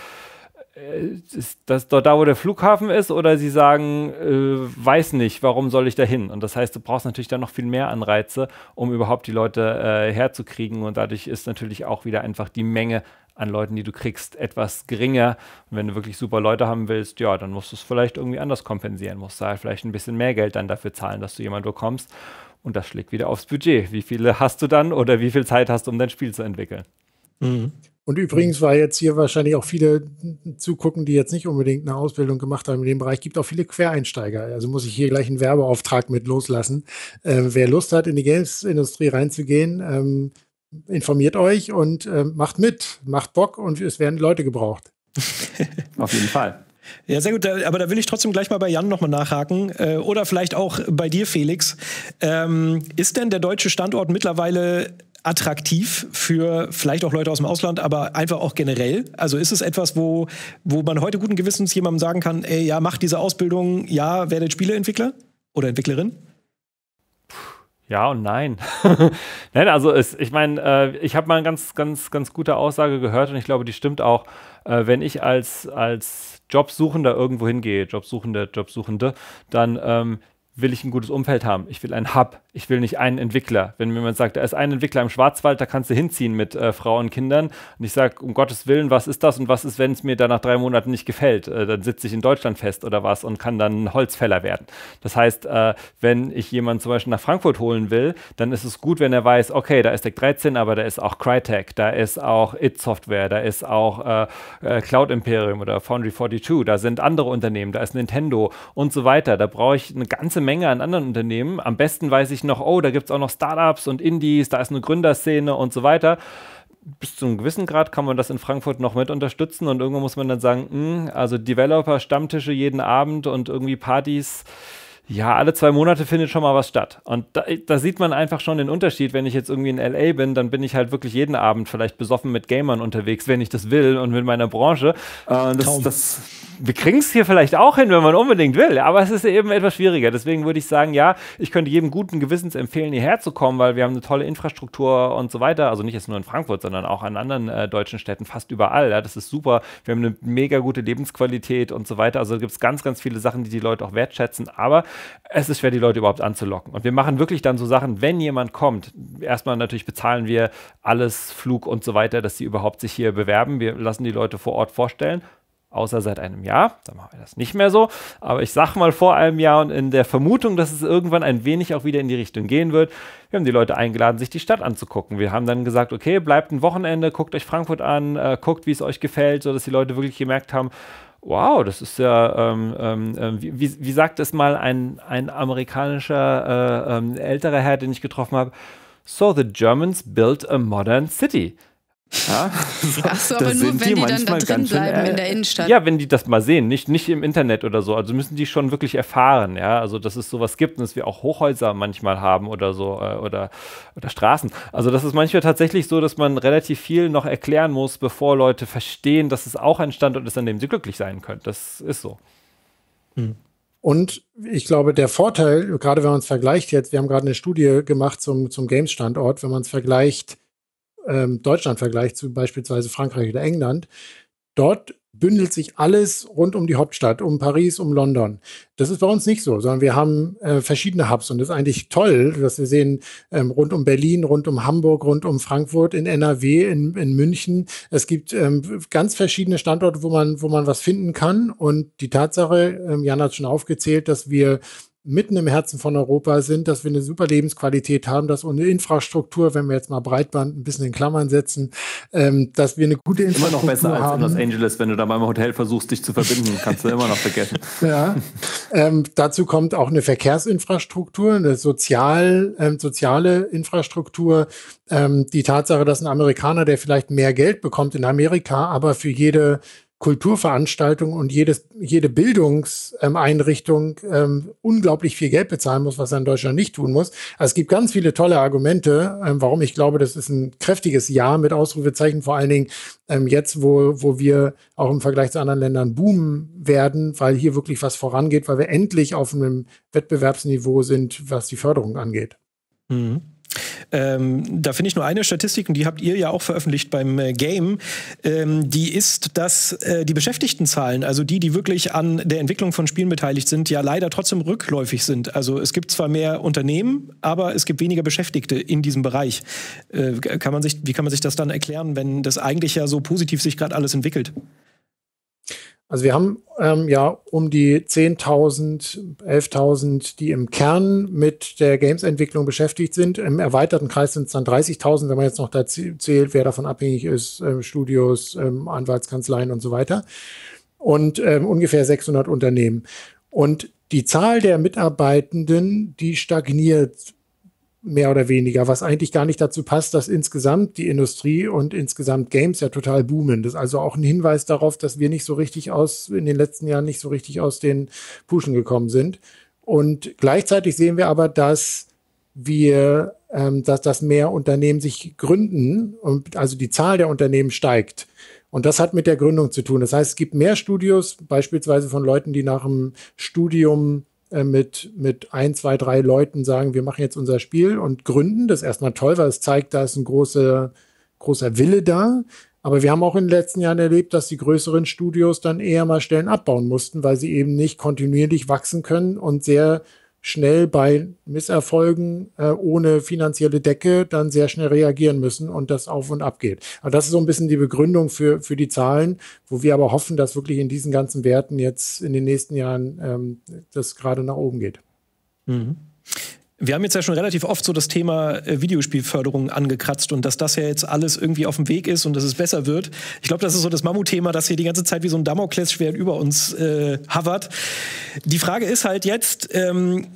ist das dort da, wo der Flughafen ist? Oder sie sagen, äh, weiß nicht, warum soll ich da hin? Und das heißt, du brauchst natürlich dann noch viel mehr Anreize, um überhaupt die Leute äh, herzukriegen. Und dadurch ist natürlich auch wieder einfach die Menge an Leuten, die du kriegst, etwas geringer. Und wenn du wirklich super Leute haben willst, ja, dann musst du es vielleicht irgendwie anders kompensieren. Musst du halt vielleicht ein bisschen mehr Geld dann dafür zahlen, dass du jemanden bekommst. Und das schlägt wieder aufs Budget. Wie viele hast du dann oder wie viel Zeit hast du, um dein Spiel zu entwickeln? Mhm. Und übrigens, weil jetzt hier wahrscheinlich auch viele zugucken, die jetzt nicht unbedingt eine Ausbildung gemacht haben in dem Bereich, gibt auch viele Quereinsteiger. Also muss ich hier gleich einen Werbeauftrag mit loslassen. Ähm, wer Lust hat, in die Games-Industrie reinzugehen, ähm, informiert euch und äh, macht mit. Macht Bock und es werden Leute gebraucht. Auf jeden Fall. Ja, sehr gut. Da, aber da will ich trotzdem gleich mal bei Jan nochmal nachhaken. Äh, oder vielleicht auch bei dir, Felix. Ähm, ist denn der deutsche Standort mittlerweile attraktiv für vielleicht auch Leute aus dem Ausland, aber einfach auch generell? Also ist es etwas, wo, wo man heute guten Gewissens jemandem sagen kann, ey, ja, macht diese Ausbildung, ja, werdet Spieleentwickler oder Entwicklerin? Ja und nein. Nein, also es, ich meine, äh, ich habe mal eine ganz, ganz, ganz gute Aussage gehört und ich glaube, die stimmt auch. Äh, wenn ich als, als Jobsuchender irgendwo hingehe, Jobsuchende, Jobsuchende, dann ähm, will ich ein gutes Umfeld haben. Ich will einen Hub. Ich will nicht einen Entwickler. Wenn mir jemand sagt, da ist ein Entwickler im Schwarzwald, da kannst du hinziehen mit äh, Frauen und Kindern. Und ich sage, um Gottes Willen, was ist das und was ist, wenn es mir da nach drei Monaten nicht gefällt? Äh, dann sitze ich in Deutschland fest oder was und kann dann ein Holzfäller werden. Das heißt, äh, wenn ich jemanden zum Beispiel nach Frankfurt holen will, dann ist es gut, wenn er weiß, okay, da ist DECK dreizehn, aber da ist auch Crytek, da ist auch I T Software, da ist auch äh, äh, Cloud Imperium oder Foundry zweiundvierzig, da sind andere Unternehmen, da ist Nintendo und so weiter. Da brauche ich eine ganze Menge Menge an anderen Unternehmen. Am besten weiß ich noch, oh, da gibt es auch noch Startups und Indies, da ist eine Gründerszene und so weiter. Bis zu einem gewissen Grad kann man das in Frankfurt noch mit unterstützen und irgendwann muss man dann sagen, mh, also Developer, Stammtische jeden Abend und irgendwie Partys, ja, alle zwei Monate findet schon mal was statt. Und da, da sieht man einfach schon den Unterschied. Wenn ich jetzt irgendwie in L A bin, dann bin ich halt wirklich jeden Abend vielleicht besoffen mit Gamern unterwegs, wenn ich das will und mit meiner Branche. Äh, das, das, wir kriegen es hier vielleicht auch hin, wenn man unbedingt will, aber es ist eben etwas schwieriger. Deswegen würde ich sagen, ja, ich könnte jedem guten Gewissens empfehlen, hierher zu kommen, weil wir haben eine tolle Infrastruktur und so weiter. Also nicht jetzt nur in Frankfurt, sondern auch an anderen äh, deutschen Städten, fast überall. Ja, das ist super. Wir haben eine mega gute Lebensqualität und so weiter. Also da gibt es ganz, ganz viele Sachen, die die Leute auch wertschätzen. Aber es ist schwer, die Leute überhaupt anzulocken. Und wir machen wirklich dann so Sachen, wenn jemand kommt, erstmal natürlich bezahlen wir alles, Flug und so weiter, dass sie überhaupt sich hier bewerben. Wir lassen die Leute vor Ort vorstellen. Außer seit einem Jahr, dann machen wir das nicht mehr so. Aber ich sag mal vor einem Jahr und in der Vermutung, dass es irgendwann ein wenig auch wieder in die Richtung gehen wird. Wir haben die Leute eingeladen, sich die Stadt anzugucken. Wir haben dann gesagt, okay, bleibt ein Wochenende, guckt euch Frankfurt an, äh, guckt, wie es euch gefällt, sodass die Leute wirklich gemerkt haben, wow, das ist ja, ähm, ähm, wie, wie, wie sagt es mal ein, ein amerikanischer äh, ähm, älterer Herr, den ich getroffen habe, so the Germans built a modern city. Ja, achso, aber nur, wenn die, die dann da drin bleiben schön, in der Innenstadt. Ja, wenn die das mal sehen, nicht, nicht im Internet oder so. Also müssen die schon wirklich erfahren, ja, also dass es sowas gibt und dass wir auch Hochhäuser manchmal haben oder so äh, oder, oder Straßen. Also das ist manchmal tatsächlich so, dass man relativ viel noch erklären muss, bevor Leute verstehen, dass es auch ein Standort ist, an dem sie glücklich sein können. Das ist so. Hm. Und ich glaube, der Vorteil, gerade wenn man es vergleicht jetzt, wir haben gerade eine Studie gemacht zum, zum Games-Standort, wenn man es vergleicht, Deutschland-Vergleich zu beispielsweise Frankreich oder England. Dort bündelt sich alles rund um die Hauptstadt, um Paris, um London. Das ist bei uns nicht so, sondern wir haben äh, verschiedene Hubs und das ist eigentlich toll, dass wir sehen, ähm, rund um Berlin, rund um Hamburg, rund um Frankfurt, in N R W, in, in München. Es gibt ähm, ganz verschiedene Standorte, wo man, wo man was finden kann und die Tatsache, ähm, Jan hat schon aufgezählt, dass wir mitten im Herzen von Europa sind, dass wir eine super Lebensqualität haben, dass unsere Infrastruktur, wenn wir jetzt mal Breitband ein bisschen in Klammern setzen, ähm, dass wir eine gute Infrastruktur haben. Immer noch besser haben. Als in Los Angeles, wenn du da beim Hotel versuchst, dich zu verbinden, kannst du immer noch vergessen. Ja. Ähm, dazu kommt auch eine Verkehrsinfrastruktur, eine sozial, ähm, soziale Infrastruktur, ähm, die Tatsache, dass ein Amerikaner, der vielleicht mehr Geld bekommt in Amerika, aber für jede Kulturveranstaltung und jedes, jede Bildungseinrichtung ähm, unglaublich viel Geld bezahlen muss, was er in Deutschland nicht tun muss. Also es gibt ganz viele tolle Argumente, ähm, warum ich glaube, das ist ein kräftiges Ja mit Ausrufezeichen, vor allen Dingen ähm, jetzt, wo, wo wir auch im Vergleich zu anderen Ländern boomen werden, weil hier wirklich was vorangeht, weil wir endlich auf einem Wettbewerbsniveau sind, was die Förderung angeht. Mhm. Ähm, da finde ich nur eine Statistik, und die habt ihr ja auch veröffentlicht beim äh, Game, ähm, die ist, dass äh, die Beschäftigtenzahlen, also die, die wirklich an der Entwicklung von Spielen beteiligt sind, ja leider trotzdem rückläufig sind. Also es gibt zwar mehr Unternehmen, aber es gibt weniger Beschäftigte in diesem Bereich. Äh, kann man sich, wie kann man sich das dann erklären, wenn das eigentlich ja so positiv sich gerade alles entwickelt? Also wir haben ähm, ja um die zehntausend, elftausend, die im Kern mit der Games-Entwicklung beschäftigt sind. Im erweiterten Kreis sind es dann dreißigtausend, wenn man jetzt noch dazu zählt, wer davon abhängig ist, ähm, Studios, ähm, Anwaltskanzleien und so weiter. Und ähm, ungefähr sechshundert Unternehmen. Und die Zahl der Mitarbeitenden, die stagniert mehr oder weniger, was eigentlich gar nicht dazu passt, dass insgesamt die Industrie und insgesamt Games ja total boomen. Das ist also auch ein Hinweis darauf, dass wir nicht so richtig aus, in den letzten Jahren nicht so richtig aus den Puschen gekommen sind. Und gleichzeitig sehen wir aber, dass wir, ähm, dass, dass mehr Unternehmen sich gründen und also die Zahl der Unternehmen steigt. Und das hat mit der Gründung zu tun. Das heißt, es gibt mehr Studios, beispielsweise von Leuten, die nach dem Studium mit, mit ein, zwei, drei Leuten sagen, wir machen jetzt unser Spiel und gründen. Das ist erstmal toll, weil es zeigt, da ist ein großer, großer Wille da. Aber wir haben auch in den letzten Jahren erlebt, dass die größeren Studios dann eher mal Stellen abbauen mussten, weil sie eben nicht kontinuierlich wachsen können und sehr schnell bei Misserfolgen äh, ohne finanzielle Decke dann sehr schnell reagieren müssen und das auf und ab geht. Aber das ist so ein bisschen die Begründung für, für die Zahlen, wo wir aber hoffen, dass wirklich in diesen ganzen Werten jetzt in den nächsten Jahren ähm, das gerade nach oben geht. Mhm. Wir haben jetzt ja schon relativ oft so das Thema äh, Videospielförderung angekratzt und dass das ja jetzt alles irgendwie auf dem Weg ist und dass es besser wird. Ich glaube, das ist so das Mammutthema, das hier die ganze Zeit wie so ein Damoklesschwert über uns äh, hovert. Die Frage ist halt jetzt, ähm,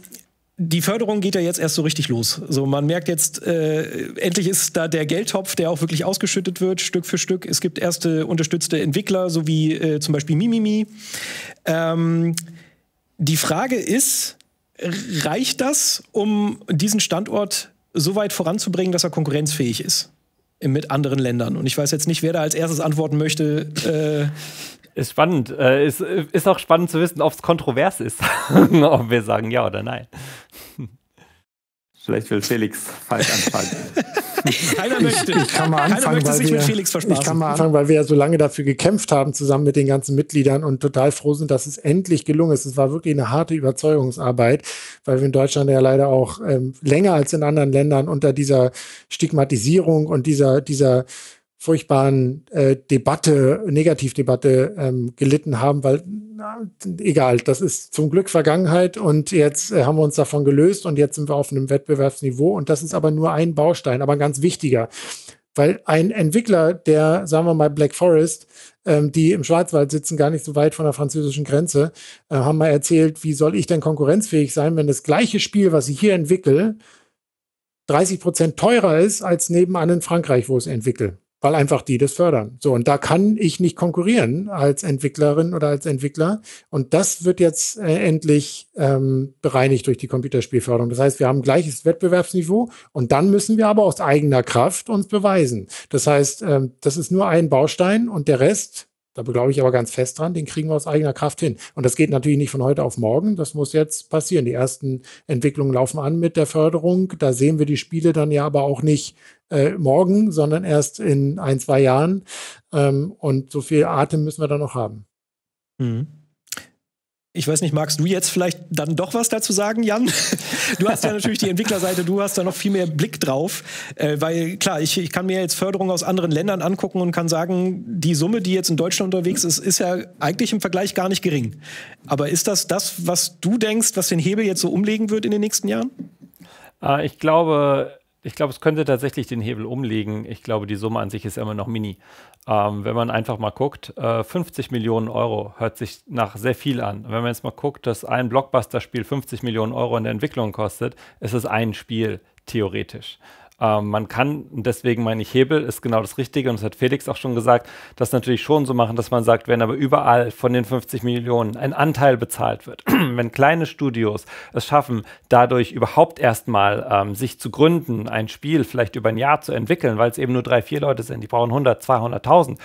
die Förderung geht ja jetzt erst so richtig los. So, man merkt jetzt, äh, endlich ist da der Geldtopf, der auch wirklich ausgeschüttet wird, Stück für Stück. Es gibt erste unterstützte Entwickler, so wie äh, zum Beispiel Mimimi. Ähm, die Frage ist, reicht das, um diesen Standort so weit voranzubringen, dass er konkurrenzfähig ist mit anderen Ländern? Und ich weiß jetzt nicht, wer da als erstes antworten möchte. Äh ist spannend. Äh, ist, ist auch spannend zu wissen, ob es kontrovers ist. Ob wir sagen ja oder nein. Vielleicht will Felix falsch anfangen. Keiner möchte, ich, ich kann mal anfangen, Keiner möchte sich wir, mit Felix verspaßen. Ich kann mal anfangen, weil wir ja so lange dafür gekämpft haben, zusammen mit den ganzen Mitgliedern und total froh sind, dass es endlich gelungen ist. Es war wirklich eine harte Überzeugungsarbeit, weil wir in Deutschland ja leider auch ähm, länger als in anderen Ländern unter dieser Stigmatisierung und dieser, dieser furchtbaren äh, Debatte, Negativdebatte ähm, gelitten haben, weil na, egal, das ist zum Glück Vergangenheit und jetzt äh, haben wir uns davon gelöst und jetzt sind wir auf einem Wettbewerbsniveau und das ist aber nur ein Baustein, aber ein ganz wichtiger, weil ein Entwickler, der, sagen wir mal, Black Forest, ähm, die im Schwarzwald sitzen, gar nicht so weit von der französischen Grenze, äh, haben mal erzählt, wie soll ich denn konkurrenzfähig sein, wenn das gleiche Spiel, was ich hier entwickle, dreißig Prozent teurer ist als nebenan in Frankreich, wo ich es entwickle. Weil einfach die das fördern. So, und da kann ich nicht konkurrieren als Entwicklerin oder als Entwickler. Und das wird jetzt äh, endlich ähm, bereinigt durch die Computerspielförderung. Das heißt, wir haben gleiches Wettbewerbsniveau und dann müssen wir aber aus eigener Kraft uns beweisen. Das heißt, ähm, das ist nur ein Baustein und der Rest Da glaube ich aber ganz fest dran, den kriegen wir aus eigener Kraft hin. Und das geht natürlich nicht von heute auf morgen, das muss jetzt passieren. Die ersten Entwicklungen laufen an mit der Förderung. Da sehen wir die Spiele dann ja aber auch nicht äh, morgen, sondern erst in ein, zwei Jahren. Ähm, und so viel Atem müssen wir dann noch haben. Mhm. Ich weiß nicht, magst du jetzt vielleicht dann doch was dazu sagen, Jan? Du hast ja natürlich die Entwicklerseite, du hast da noch viel mehr Blick drauf. Äh, weil, klar, ich, ich kann mir jetzt Förderung aus anderen Ländern angucken und kann sagen, die Summe, die jetzt in Deutschland unterwegs ist, ist ja eigentlich im Vergleich gar nicht gering. Aber ist das das, was du denkst, was den Hebel jetzt so umlegen wird in den nächsten Jahren? Äh, ich glaube... Ich glaube, es könnte tatsächlich den Hebel umlegen. Ich glaube, die Summe an sich ist immer noch mini. Ähm, wenn man einfach mal guckt, äh, fünfzig Millionen Euro hört sich nach sehr viel an. Wenn man jetzt mal guckt, dass ein Blockbuster-Spiel fünfzig Millionen Euro in der Entwicklung kostet, ist es ein Spiel, theoretisch. Ähm, man kann, deswegen meine ich, Hebel ist genau das Richtige. Und das hat Felix auch schon gesagt, das natürlich schon so machen, dass man sagt, wenn aber überall von den fünfzig Millionen ein Anteil bezahlt wird, wenn kleine Studios es schaffen, dadurch überhaupt erstmal ähm, sich zu gründen, ein Spiel vielleicht über ein Jahr zu entwickeln, weil es eben nur drei, vier Leute sind, die brauchen hundert, zweihunderttausend,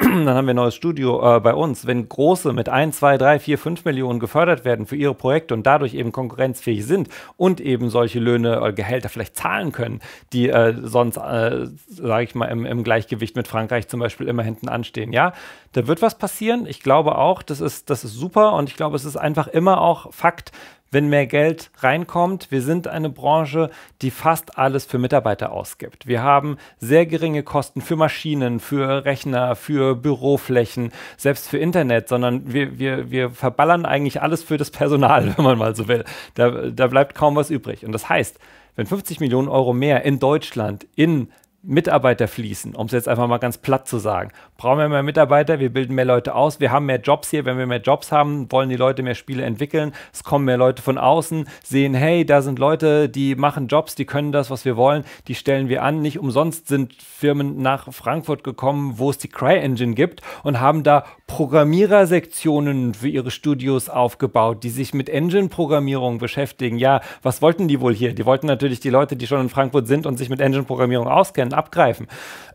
dann haben wir ein neues Studio äh, bei uns. Wenn große mit ein, zwei, drei, vier, fünf Millionen gefördert werden für ihre Projekte und dadurch eben konkurrenzfähig sind und eben solche Löhne, äh, Gehälter vielleicht zahlen können, die die äh, sonst, äh, sage ich mal, im, im Gleichgewicht mit Frankreich zum Beispiel immer hinten anstehen. Ja, da wird was passieren. Ich glaube auch, das ist, das ist super. Und ich glaube, es ist einfach immer auch Fakt, wenn mehr Geld reinkommt. Wir sind eine Branche, die fast alles für Mitarbeiter ausgibt. Wir haben sehr geringe Kosten für Maschinen, für Rechner, für Büroflächen, selbst für Internet, sondern wir, wir, wir verballern eigentlich alles für das Personal, wenn man mal so will. Da, da bleibt kaum was übrig. Und das heißt, wenn fünfzig Millionen Euro mehr in Deutschland in Mitarbeiter fließen, um es jetzt einfach mal ganz platt zu sagen, brauchen wir mehr Mitarbeiter, wir bilden mehr Leute aus, wir haben mehr Jobs hier, wenn wir mehr Jobs haben, wollen die Leute mehr Spiele entwickeln, es kommen mehr Leute von außen, sehen, hey, da sind Leute, die machen Jobs, die können das, was wir wollen, die stellen wir an, nicht umsonst sind Firmen nach Frankfurt gekommen, wo es die CryEngine gibt und haben da Programmierersektionen für ihre Studios aufgebaut, die sich mit Engine-Programmierung beschäftigen. Ja, was wollten die wohl hier? Die wollten natürlich die Leute, die schon in Frankfurt sind und sich mit Engine-Programmierung auskennen, abgreifen.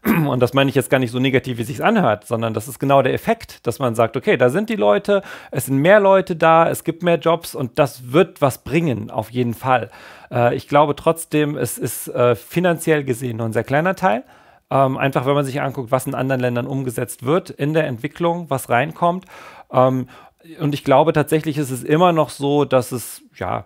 Und das meine ich jetzt gar nicht so negativ, wie es sich anhört, sondern das ist genau der Effekt, dass man sagt, okay, da sind die Leute, es sind mehr Leute da, es gibt mehr Jobs und das wird was bringen, auf jeden Fall. Äh, ich glaube trotzdem, es ist äh, finanziell gesehen nur ein sehr kleiner Teil. Ähm, einfach, wenn man sich anguckt, was in anderen Ländern umgesetzt wird, in der Entwicklung, was reinkommt. Ähm, und ich glaube, tatsächlich ist es immer noch so, dass es, ja,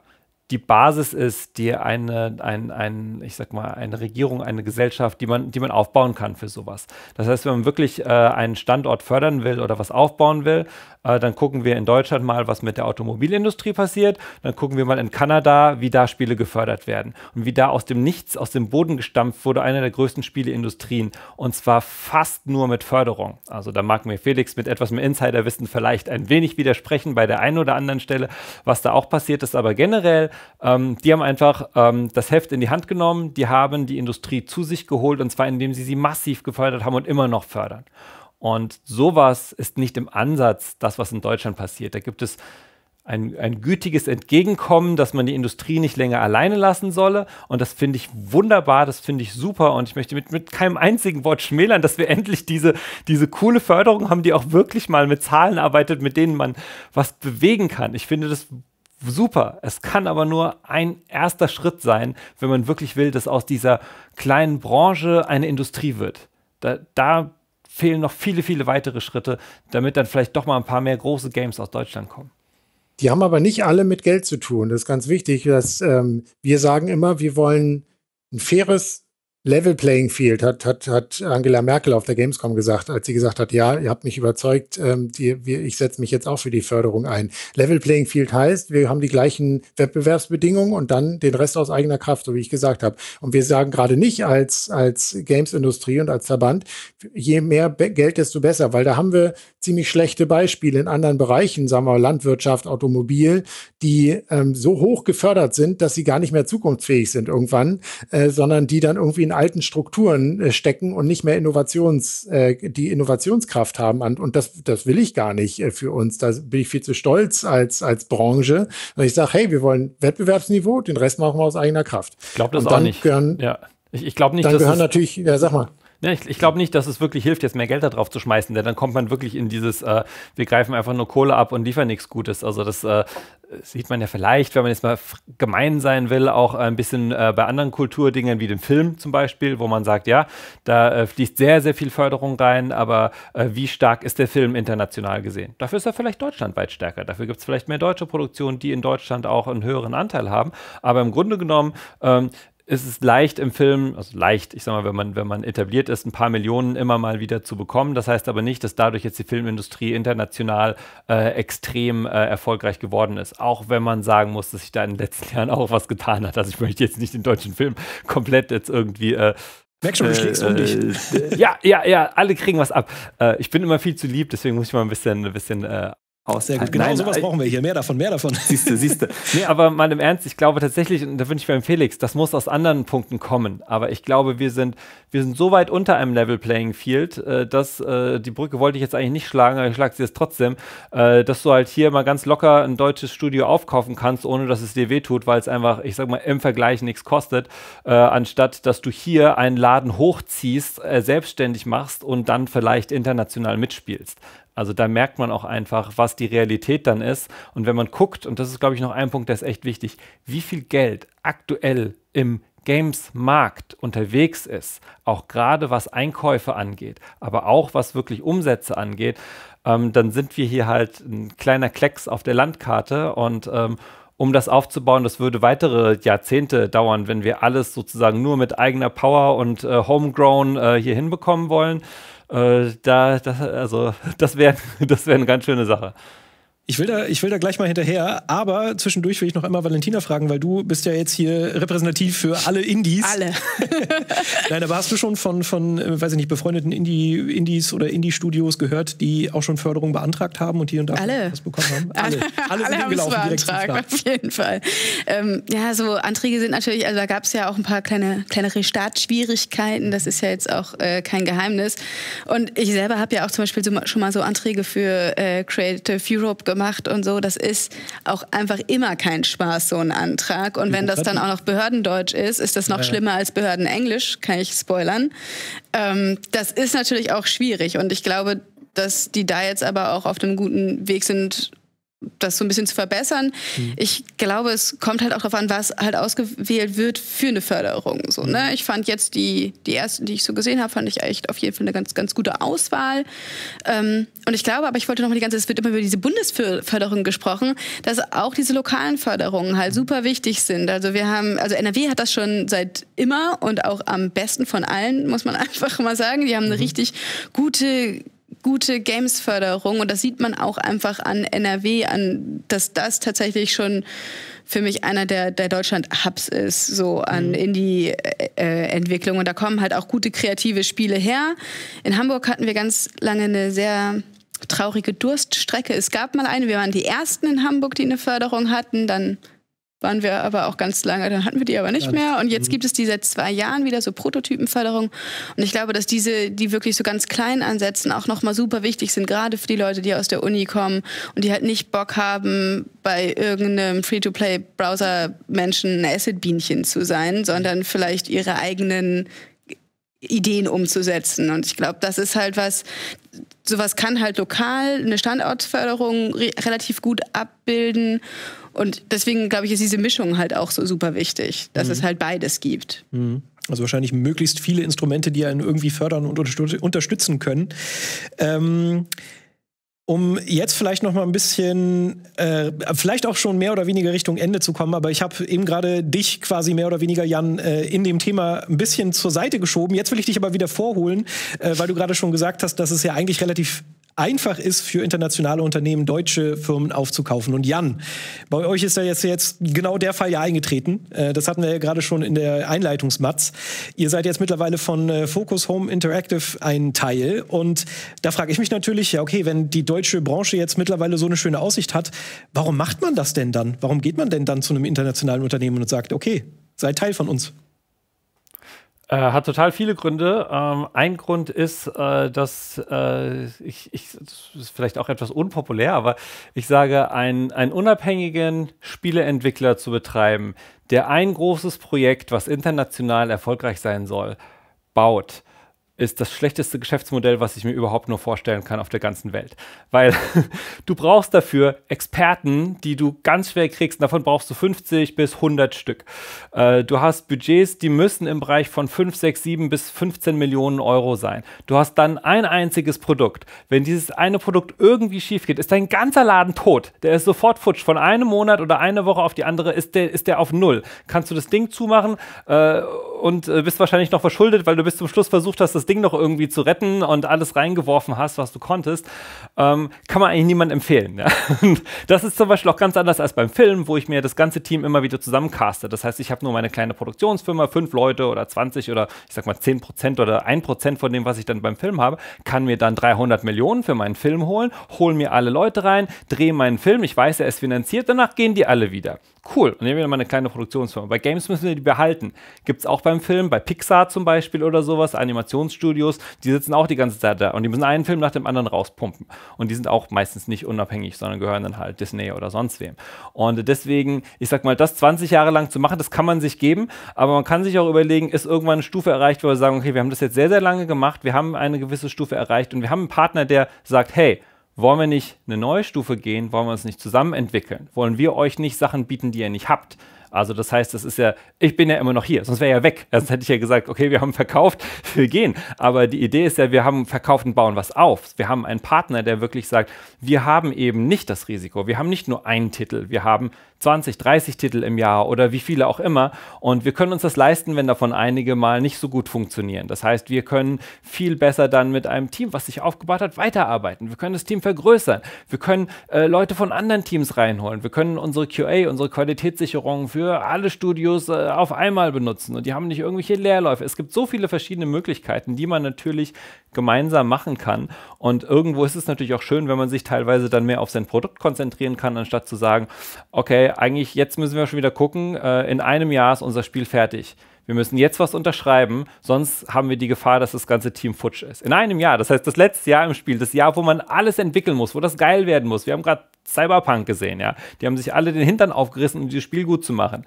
die Basis ist, die eine, ein, ein, ich sag mal, eine Regierung, eine Gesellschaft, die man, die man aufbauen kann für sowas. Das heißt, wenn man wirklich äh, einen Standort fördern will oder was aufbauen will, äh, dann gucken wir in Deutschland mal, was mit der Automobilindustrie passiert. Dann gucken wir mal in Kanada, wie da Spiele gefördert werden. Und wie da aus dem Nichts, aus dem Boden gestampft wurde, einer der größten Spieleindustrien. Und zwar fast nur mit Förderung. Also da mag mir Felix mit etwas mehr Insiderwissen vielleicht ein wenig widersprechen bei der einen oder anderen Stelle, was da auch passiert ist. Aber generell, Ähm, die haben einfach ähm, das Heft in die Hand genommen, die haben die Industrie zu sich geholt und zwar indem sie sie massiv gefördert haben und immer noch fördern. Und sowas ist nicht im Ansatz das, was in Deutschland passiert. Da gibt es ein, ein gütiges Entgegenkommen, dass man die Industrie nicht länger alleine lassen solle. Und das finde ich wunderbar, das finde ich super. Und ich möchte mit, mit keinem einzigen Wort schmälern, dass wir endlich diese, diese coole Förderung haben, die auch wirklich mal mit Zahlen arbeitet, mit denen man was bewegen kann. Ich finde das super. Es kann aber nur ein erster Schritt sein, wenn man wirklich will, dass aus dieser kleinen Branche eine Industrie wird. Da, da fehlen noch viele, viele weitere Schritte, damit dann vielleicht doch mal ein paar mehr große Games aus Deutschland kommen. Die haben aber nicht alle mit Geld zu tun. Das ist ganz wichtig, dass ähm, wir sagen immer, wir wollen ein faires Level Playing Field, hat, hat, hat Angela Merkel auf der Gamescom gesagt, als sie gesagt hat, ja, ihr habt mich überzeugt, ähm, die, wir, ich setze mich jetzt auch für die Förderung ein. Level Playing Field heißt, wir haben die gleichen Wettbewerbsbedingungen und dann den Rest aus eigener Kraft, so wie ich gesagt habe. Und wir sagen gerade nicht als, als Games-Industrie und als Verband, je mehr Geld, desto besser, weil da haben wir ziemlich schlechte Beispiele in anderen Bereichen, sagen wir Landwirtschaft, Automobil, die ähm, so hoch gefördert sind, dass sie gar nicht mehr zukunftsfähig sind irgendwann, äh, sondern die dann irgendwie in alten Strukturen äh, stecken und nicht mehr Innovations, äh, die Innovationskraft haben. Und das, das will ich gar nicht äh, für uns. Da bin ich viel zu stolz als, als Branche. Und ich sage, hey, wir wollen Wettbewerbsniveau, den Rest machen wir aus eigener Kraft. Ich glaube das auch nicht. Gehören, ja. Ich, ich glaube nicht, dann dass gehören natürlich, ja, sag mal. Ja, ich ich glaube nicht, dass es wirklich hilft, jetzt mehr Geld da drauf zu schmeißen, denn dann kommt man wirklich in dieses, äh, wir greifen einfach nur Kohle ab und liefern nichts Gutes. Also das äh, sieht man ja vielleicht, wenn man jetzt mal gemein sein will, auch ein bisschen äh, bei anderen Kulturdingen wie dem Film zum Beispiel, wo man sagt, ja, da äh, fließt sehr, sehr viel Förderung rein, aber äh, wie stark ist der Film international gesehen? Dafür ist er vielleicht deutschlandweit stärker, dafür gibt es vielleicht mehr deutsche Produktionen, die in Deutschland auch einen höheren Anteil haben, aber im Grunde genommen ähm, ist es leicht im Film, also leicht, ich sag mal, wenn man, wenn man etabliert ist, ein paar Millionen immer mal wieder zu bekommen. Das heißt aber nicht, dass dadurch jetzt die Filmindustrie international äh, extrem äh, erfolgreich geworden ist. Auch wenn man sagen muss, dass sich da in den letzten Jahren auch was getan hat. Also ich möchte jetzt nicht den deutschen Film komplett jetzt irgendwie... Äh, Merk schon, du schlägst um dich. Äh, ja, ja, ja, alle kriegen was ab. Äh, ich bin immer viel zu lieb, deswegen muss ich mal ein bisschen... Ein bisschen äh, Auch sehr gut. Genau, nein, sowas brauchen wir hier. Mehr davon, mehr davon. Siehst du, siehst du. Nee, aber mal im Ernst, ich glaube tatsächlich, und da wünsche ich mir Felix, das muss aus anderen Punkten kommen. Aber ich glaube, wir sind, wir sind so weit unter einem Level-Playing-Field, äh, dass äh, die Brücke wollte ich jetzt eigentlich nicht schlagen, aber ich schlage sie jetzt trotzdem, äh, dass du halt hier mal ganz locker ein deutsches Studio aufkaufen kannst, ohne dass es dir wehtut, weil es einfach, ich sag mal, im Vergleich nichts kostet, äh, anstatt dass du hier einen Laden hochziehst, äh, selbstständig machst und dann vielleicht international mitspielst. Also da merkt man auch einfach, was die Realität dann ist. Und wenn man guckt, und das ist, glaube ich, noch ein Punkt, der ist echt wichtig, wie viel Geld aktuell im Games-Markt unterwegs ist, auch gerade was Einkäufe angeht, aber auch was wirklich Umsätze angeht, ähm, dann sind wir hier halt ein kleiner Klecks auf der Landkarte. Und ähm, um das aufzubauen, das würde weitere Jahrzehnte dauern, wenn wir alles sozusagen nur mit eigener Power und äh, Homegrown äh, hier hinbekommen wollen. Äh, da, das, also, das wäre das wär eine ganz schöne Sache. Ich will, da, ich will da gleich mal hinterher, aber zwischendurch will ich noch einmal Valentina fragen, weil du bist ja jetzt hier repräsentativ für alle Indies. Alle. Nein, aber hast du schon von, von weiß ich nicht, befreundeten Indie, Indies oder Indie-Studios gehört, die auch schon Förderung beantragt haben und hier und da alle. was bekommen haben? Alle. Alle, alle haben es beantragt, auf jeden Fall. Ähm, ja, so Anträge sind natürlich, also da gab es ja auch ein paar kleine, kleinere Startschwierigkeiten, das ist ja jetzt auch äh, kein Geheimnis. Und ich selber habe ja auch zum Beispiel so, schon mal so Anträge für äh, Creative Europe gemacht. Macht und so, das ist auch einfach immer kein Spaß, so ein Antrag. Und wenn das dann auch noch Behördendeutsch ist, ist das noch ja. schlimmer als Behördenenglisch, kann ich spoilern. Ähm, das ist natürlich auch schwierig und ich glaube, dass die da jetzt aber auch auf einem guten Weg sind, das so ein bisschen zu verbessern. Mhm. Ich glaube, es kommt halt auch darauf an, was halt ausgewählt wird für eine Förderung. So, ne? Ich fand jetzt die, die ersten, die ich so gesehen habe, fand ich echt auf jeden Fall eine ganz, ganz gute Auswahl. Ähm, und ich glaube, aber ich wollte nochmal die ganze, es wird immer über diese Bundesförderung gesprochen, dass auch diese lokalen Förderungen halt super wichtig sind. Also wir haben, also N R W hat das schon seit immer und auch am besten von allen, muss man einfach mal sagen. Die haben eine mhm. richtig gute gute Games-Förderung und das sieht man auch einfach an N R W, an, dass das tatsächlich schon für mich einer der, der Deutschland-Hubs ist, so an mhm. Indie-Entwicklung. Und da kommen halt auch gute kreative Spiele her. In Hamburg hatten wir ganz lange eine sehr traurige Durststrecke. Es gab mal eine, wir waren die ersten in Hamburg, die eine Förderung hatten, dann waren wir aber auch ganz lange, dann hatten wir die aber nicht mehr. Und jetzt gibt es die seit zwei Jahren wieder, so Prototypenförderung. Und ich glaube, dass diese, die wirklich so ganz klein ansetzen, auch nochmal super wichtig sind, gerade für die Leute, die aus der Uni kommen und die halt nicht Bock haben, bei irgendeinem Free-to-Play-Browser-Menschen ein Acid-Bienchen zu sein, sondern vielleicht ihre eigenen Ideen umzusetzen. Und ich glaube, das ist halt was... Sowas kann halt lokal eine Standortförderung re- relativ gut abbilden. Und deswegen, glaube ich, ist diese Mischung halt auch so super wichtig, dass mhm. es halt beides gibt. Mhm. Also wahrscheinlich möglichst viele Instrumente, die einen irgendwie fördern und unterstüt- unterstützen können. Ähm Um jetzt vielleicht noch mal ein bisschen, äh, vielleicht auch schon mehr oder weniger Richtung Ende zu kommen, aber ich habe eben gerade dich quasi mehr oder weniger, Jan, äh, in dem Thema ein bisschen zur Seite geschoben. Jetzt will ich dich aber wieder vorholen, äh, weil du gerade schon gesagt hast, dass es ja eigentlich relativ einfach ist, für internationale Unternehmen deutsche Firmen aufzukaufen. Und Jan, bei euch ist ja jetzt, jetzt genau der Fall ja eingetreten. Das hatten wir ja gerade schon in der Einleitungsmatz. Ihr seid jetzt mittlerweile von Focus Home Interactive ein Teil. Und da frage ich mich natürlich, ja okay, wenn die deutsche Branche jetzt mittlerweile so eine schöne Aussicht hat, warum macht man das denn dann? Warum geht man denn dann zu einem internationalen Unternehmen und sagt, okay, seid Teil von uns? Äh, hat total viele Gründe. Ähm, ein Grund ist, äh, dass äh, ich, ich, das ist vielleicht auch etwas unpopulär, aber ich sage, ein, einen unabhängigen Spieleentwickler zu betreiben, der ein großes Projekt, was international erfolgreich sein soll, baut, ist das schlechteste Geschäftsmodell, was ich mir überhaupt nur vorstellen kann auf der ganzen Welt. Weil du brauchst dafür Experten, die du ganz schwer kriegst. Davon brauchst du fünfzig bis hundert Stück. Äh, du hast Budgets, die müssen im Bereich von fünf, sechs, sieben bis fünfzehn Millionen Euro sein. Du hast dann ein einziges Produkt. Wenn dieses eine Produkt irgendwie schief geht, ist dein ganzer Laden tot. Der ist sofort futsch. Von einem Monat oder einer Woche auf die andere ist der, ist der auf Null. Kannst du das Ding zumachen äh, und äh, bist wahrscheinlich noch verschuldet, weil du bis zum Schluss versucht hast, das Ding noch irgendwie zu retten und alles reingeworfen hast, was du konntest, ähm, kann man eigentlich niemandem empfehlen. Ja? Das ist zum Beispiel auch ganz anders als beim Film, wo ich mir das ganze Team immer wieder zusammencaste. Das heißt, ich habe nur meine kleine Produktionsfirma, fünf Leute oder zwanzig oder ich sag mal zehn Prozent oder ein Prozent von dem, was ich dann beim Film habe, kann mir dann dreihundert Millionen für meinen Film holen, hol mir alle Leute rein, drehe meinen Film, ich weiß, er ist finanziert, danach gehen die alle wieder. Cool, und nehmen wir mal eine kleine Produktionsfirma. Bei Games müssen wir die behalten. Gibt es auch beim Film, bei Pixar zum Beispiel oder sowas, Animationsstudios, die sitzen auch die ganze Zeit da und die müssen einen Film nach dem anderen rauspumpen. Und die sind auch meistens nicht unabhängig, sondern gehören dann halt Disney oder sonst wem. Und deswegen, ich sag mal, das zwanzig Jahre lang zu machen, das kann man sich geben, aber man kann sich auch überlegen, ist irgendwann eine Stufe erreicht, wo wir sagen, okay, wir haben das jetzt sehr, sehr lange gemacht, wir haben eine gewisse Stufe erreicht und wir haben einen Partner, der sagt, hey, wollen wir nicht eine neue Stufe gehen? Wollen wir uns nicht zusammen entwickeln? Wollen wir euch nicht Sachen bieten, die ihr nicht habt? Also das heißt, das ist ja, ich bin ja immer noch hier, sonst wäre ja weg. Sonst hätte ich ja gesagt, okay, wir haben verkauft, wir gehen. Aber die Idee ist ja, wir haben verkauft und bauen was auf. Wir haben einen Partner, der wirklich sagt, wir haben eben nicht das Risiko. Wir haben nicht nur einen Titel, wir haben zwanzig, dreißig Titel im Jahr oder wie viele auch immer. Und wir können uns das leisten, wenn davon einige mal nicht so gut funktionieren. Das heißt, wir können viel besser dann mit einem Team, was sich aufgebaut hat, weiterarbeiten. Wir können das Team vergrößern. Wir können äh, Leute von anderen Teams reinholen. Wir können unsere Q A, unsere Qualitätssicherung für alle Studios äh, auf einmal benutzen und die haben nicht irgendwelche Leerläufe. Es gibt so viele verschiedene Möglichkeiten, die man natürlich gemeinsam machen kann und irgendwo ist es natürlich auch schön, wenn man sich teilweise dann mehr auf sein Produkt konzentrieren kann, anstatt zu sagen, okay, eigentlich jetzt müssen wir schon wieder gucken, äh, in einem Jahr ist unser Spiel fertig. Wir müssen jetzt was unterschreiben, sonst haben wir die Gefahr, dass das ganze Team futsch ist. In einem Jahr, das heißt das letzte Jahr im Spiel, das Jahr, wo man alles entwickeln muss, wo das geil werden muss. Wir haben gerade Cyberpunk gesehen, ja. Die haben sich alle den Hintern aufgerissen, um dieses Spiel gut zu machen.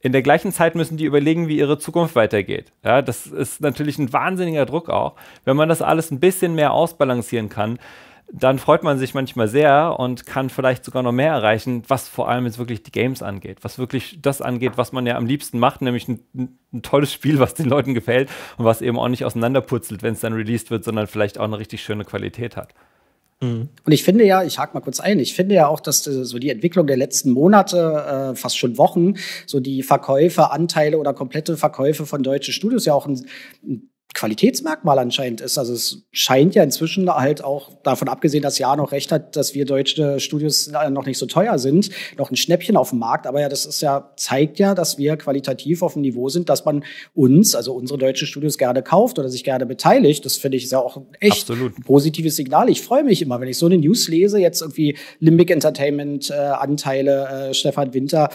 In der gleichen Zeit müssen die überlegen, wie ihre Zukunft weitergeht. Ja, das ist natürlich ein wahnsinniger Druck auch. Wenn man das alles ein bisschen mehr ausbalancieren kann, dann freut man sich manchmal sehr und kann vielleicht sogar noch mehr erreichen, was vor allem jetzt wirklich die Games angeht, was wirklich das angeht, was man ja am liebsten macht, nämlich ein, ein tolles Spiel, was den Leuten gefällt und was eben auch nicht auseinanderputzelt, wenn es dann released wird, sondern vielleicht auch eine richtig schöne Qualität hat. Und ich finde ja, ich hake mal kurz ein, ich finde ja auch, dass so die Entwicklung der letzten Monate, äh, fast schon Wochen, so die Verkäufe, Anteile oder komplette Verkäufe von deutschen Studios ja auch ein, ein Qualitätsmerkmal anscheinend ist. Also es scheint ja inzwischen halt auch, davon abgesehen, dass Jan noch recht hat, dass wir deutsche Studios noch nicht so teuer sind, noch ein Schnäppchen auf dem Markt. Aber ja, das ist ja, zeigt ja, dass wir qualitativ auf dem Niveau sind, dass man uns, also unsere deutschen Studios gerne kauft oder sich gerne beteiligt. Das finde ich ist ja auch echt Absolut. Ein positives Signal. Ich freue mich immer, wenn ich so eine News lese, jetzt irgendwie Limbic Entertainment äh, Anteile, äh, Stefan Winter,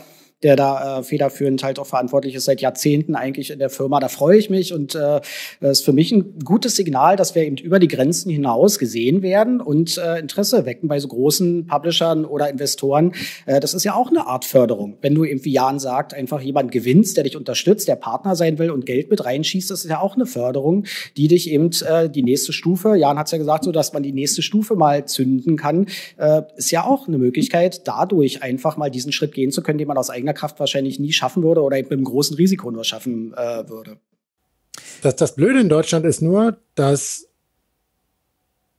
der da äh, federführend halt auch verantwortlich ist, seit Jahrzehnten eigentlich in der Firma. Da freue ich mich und äh, das ist für mich ein gutes Signal, dass wir eben über die Grenzen hinaus gesehen werden und äh, Interesse wecken bei so großen Publishern oder Investoren. Äh, das ist ja auch eine Art Förderung. Wenn du eben, wie Jan sagt, einfach jemand gewinnst, der dich unterstützt, der Partner sein will und Geld mit reinschießt, das ist ja auch eine Förderung, die dich eben äh, die nächste Stufe, Jan hat es ja gesagt, so dass man die nächste Stufe mal zünden kann, äh, ist ja auch eine Möglichkeit, dadurch einfach mal diesen Schritt gehen zu können, den man aus eigener Kraft wahrscheinlich nie schaffen würde oder mit einem großen Risiko nur schaffen äh, würde. Das, das Blöde in Deutschland ist nur, dass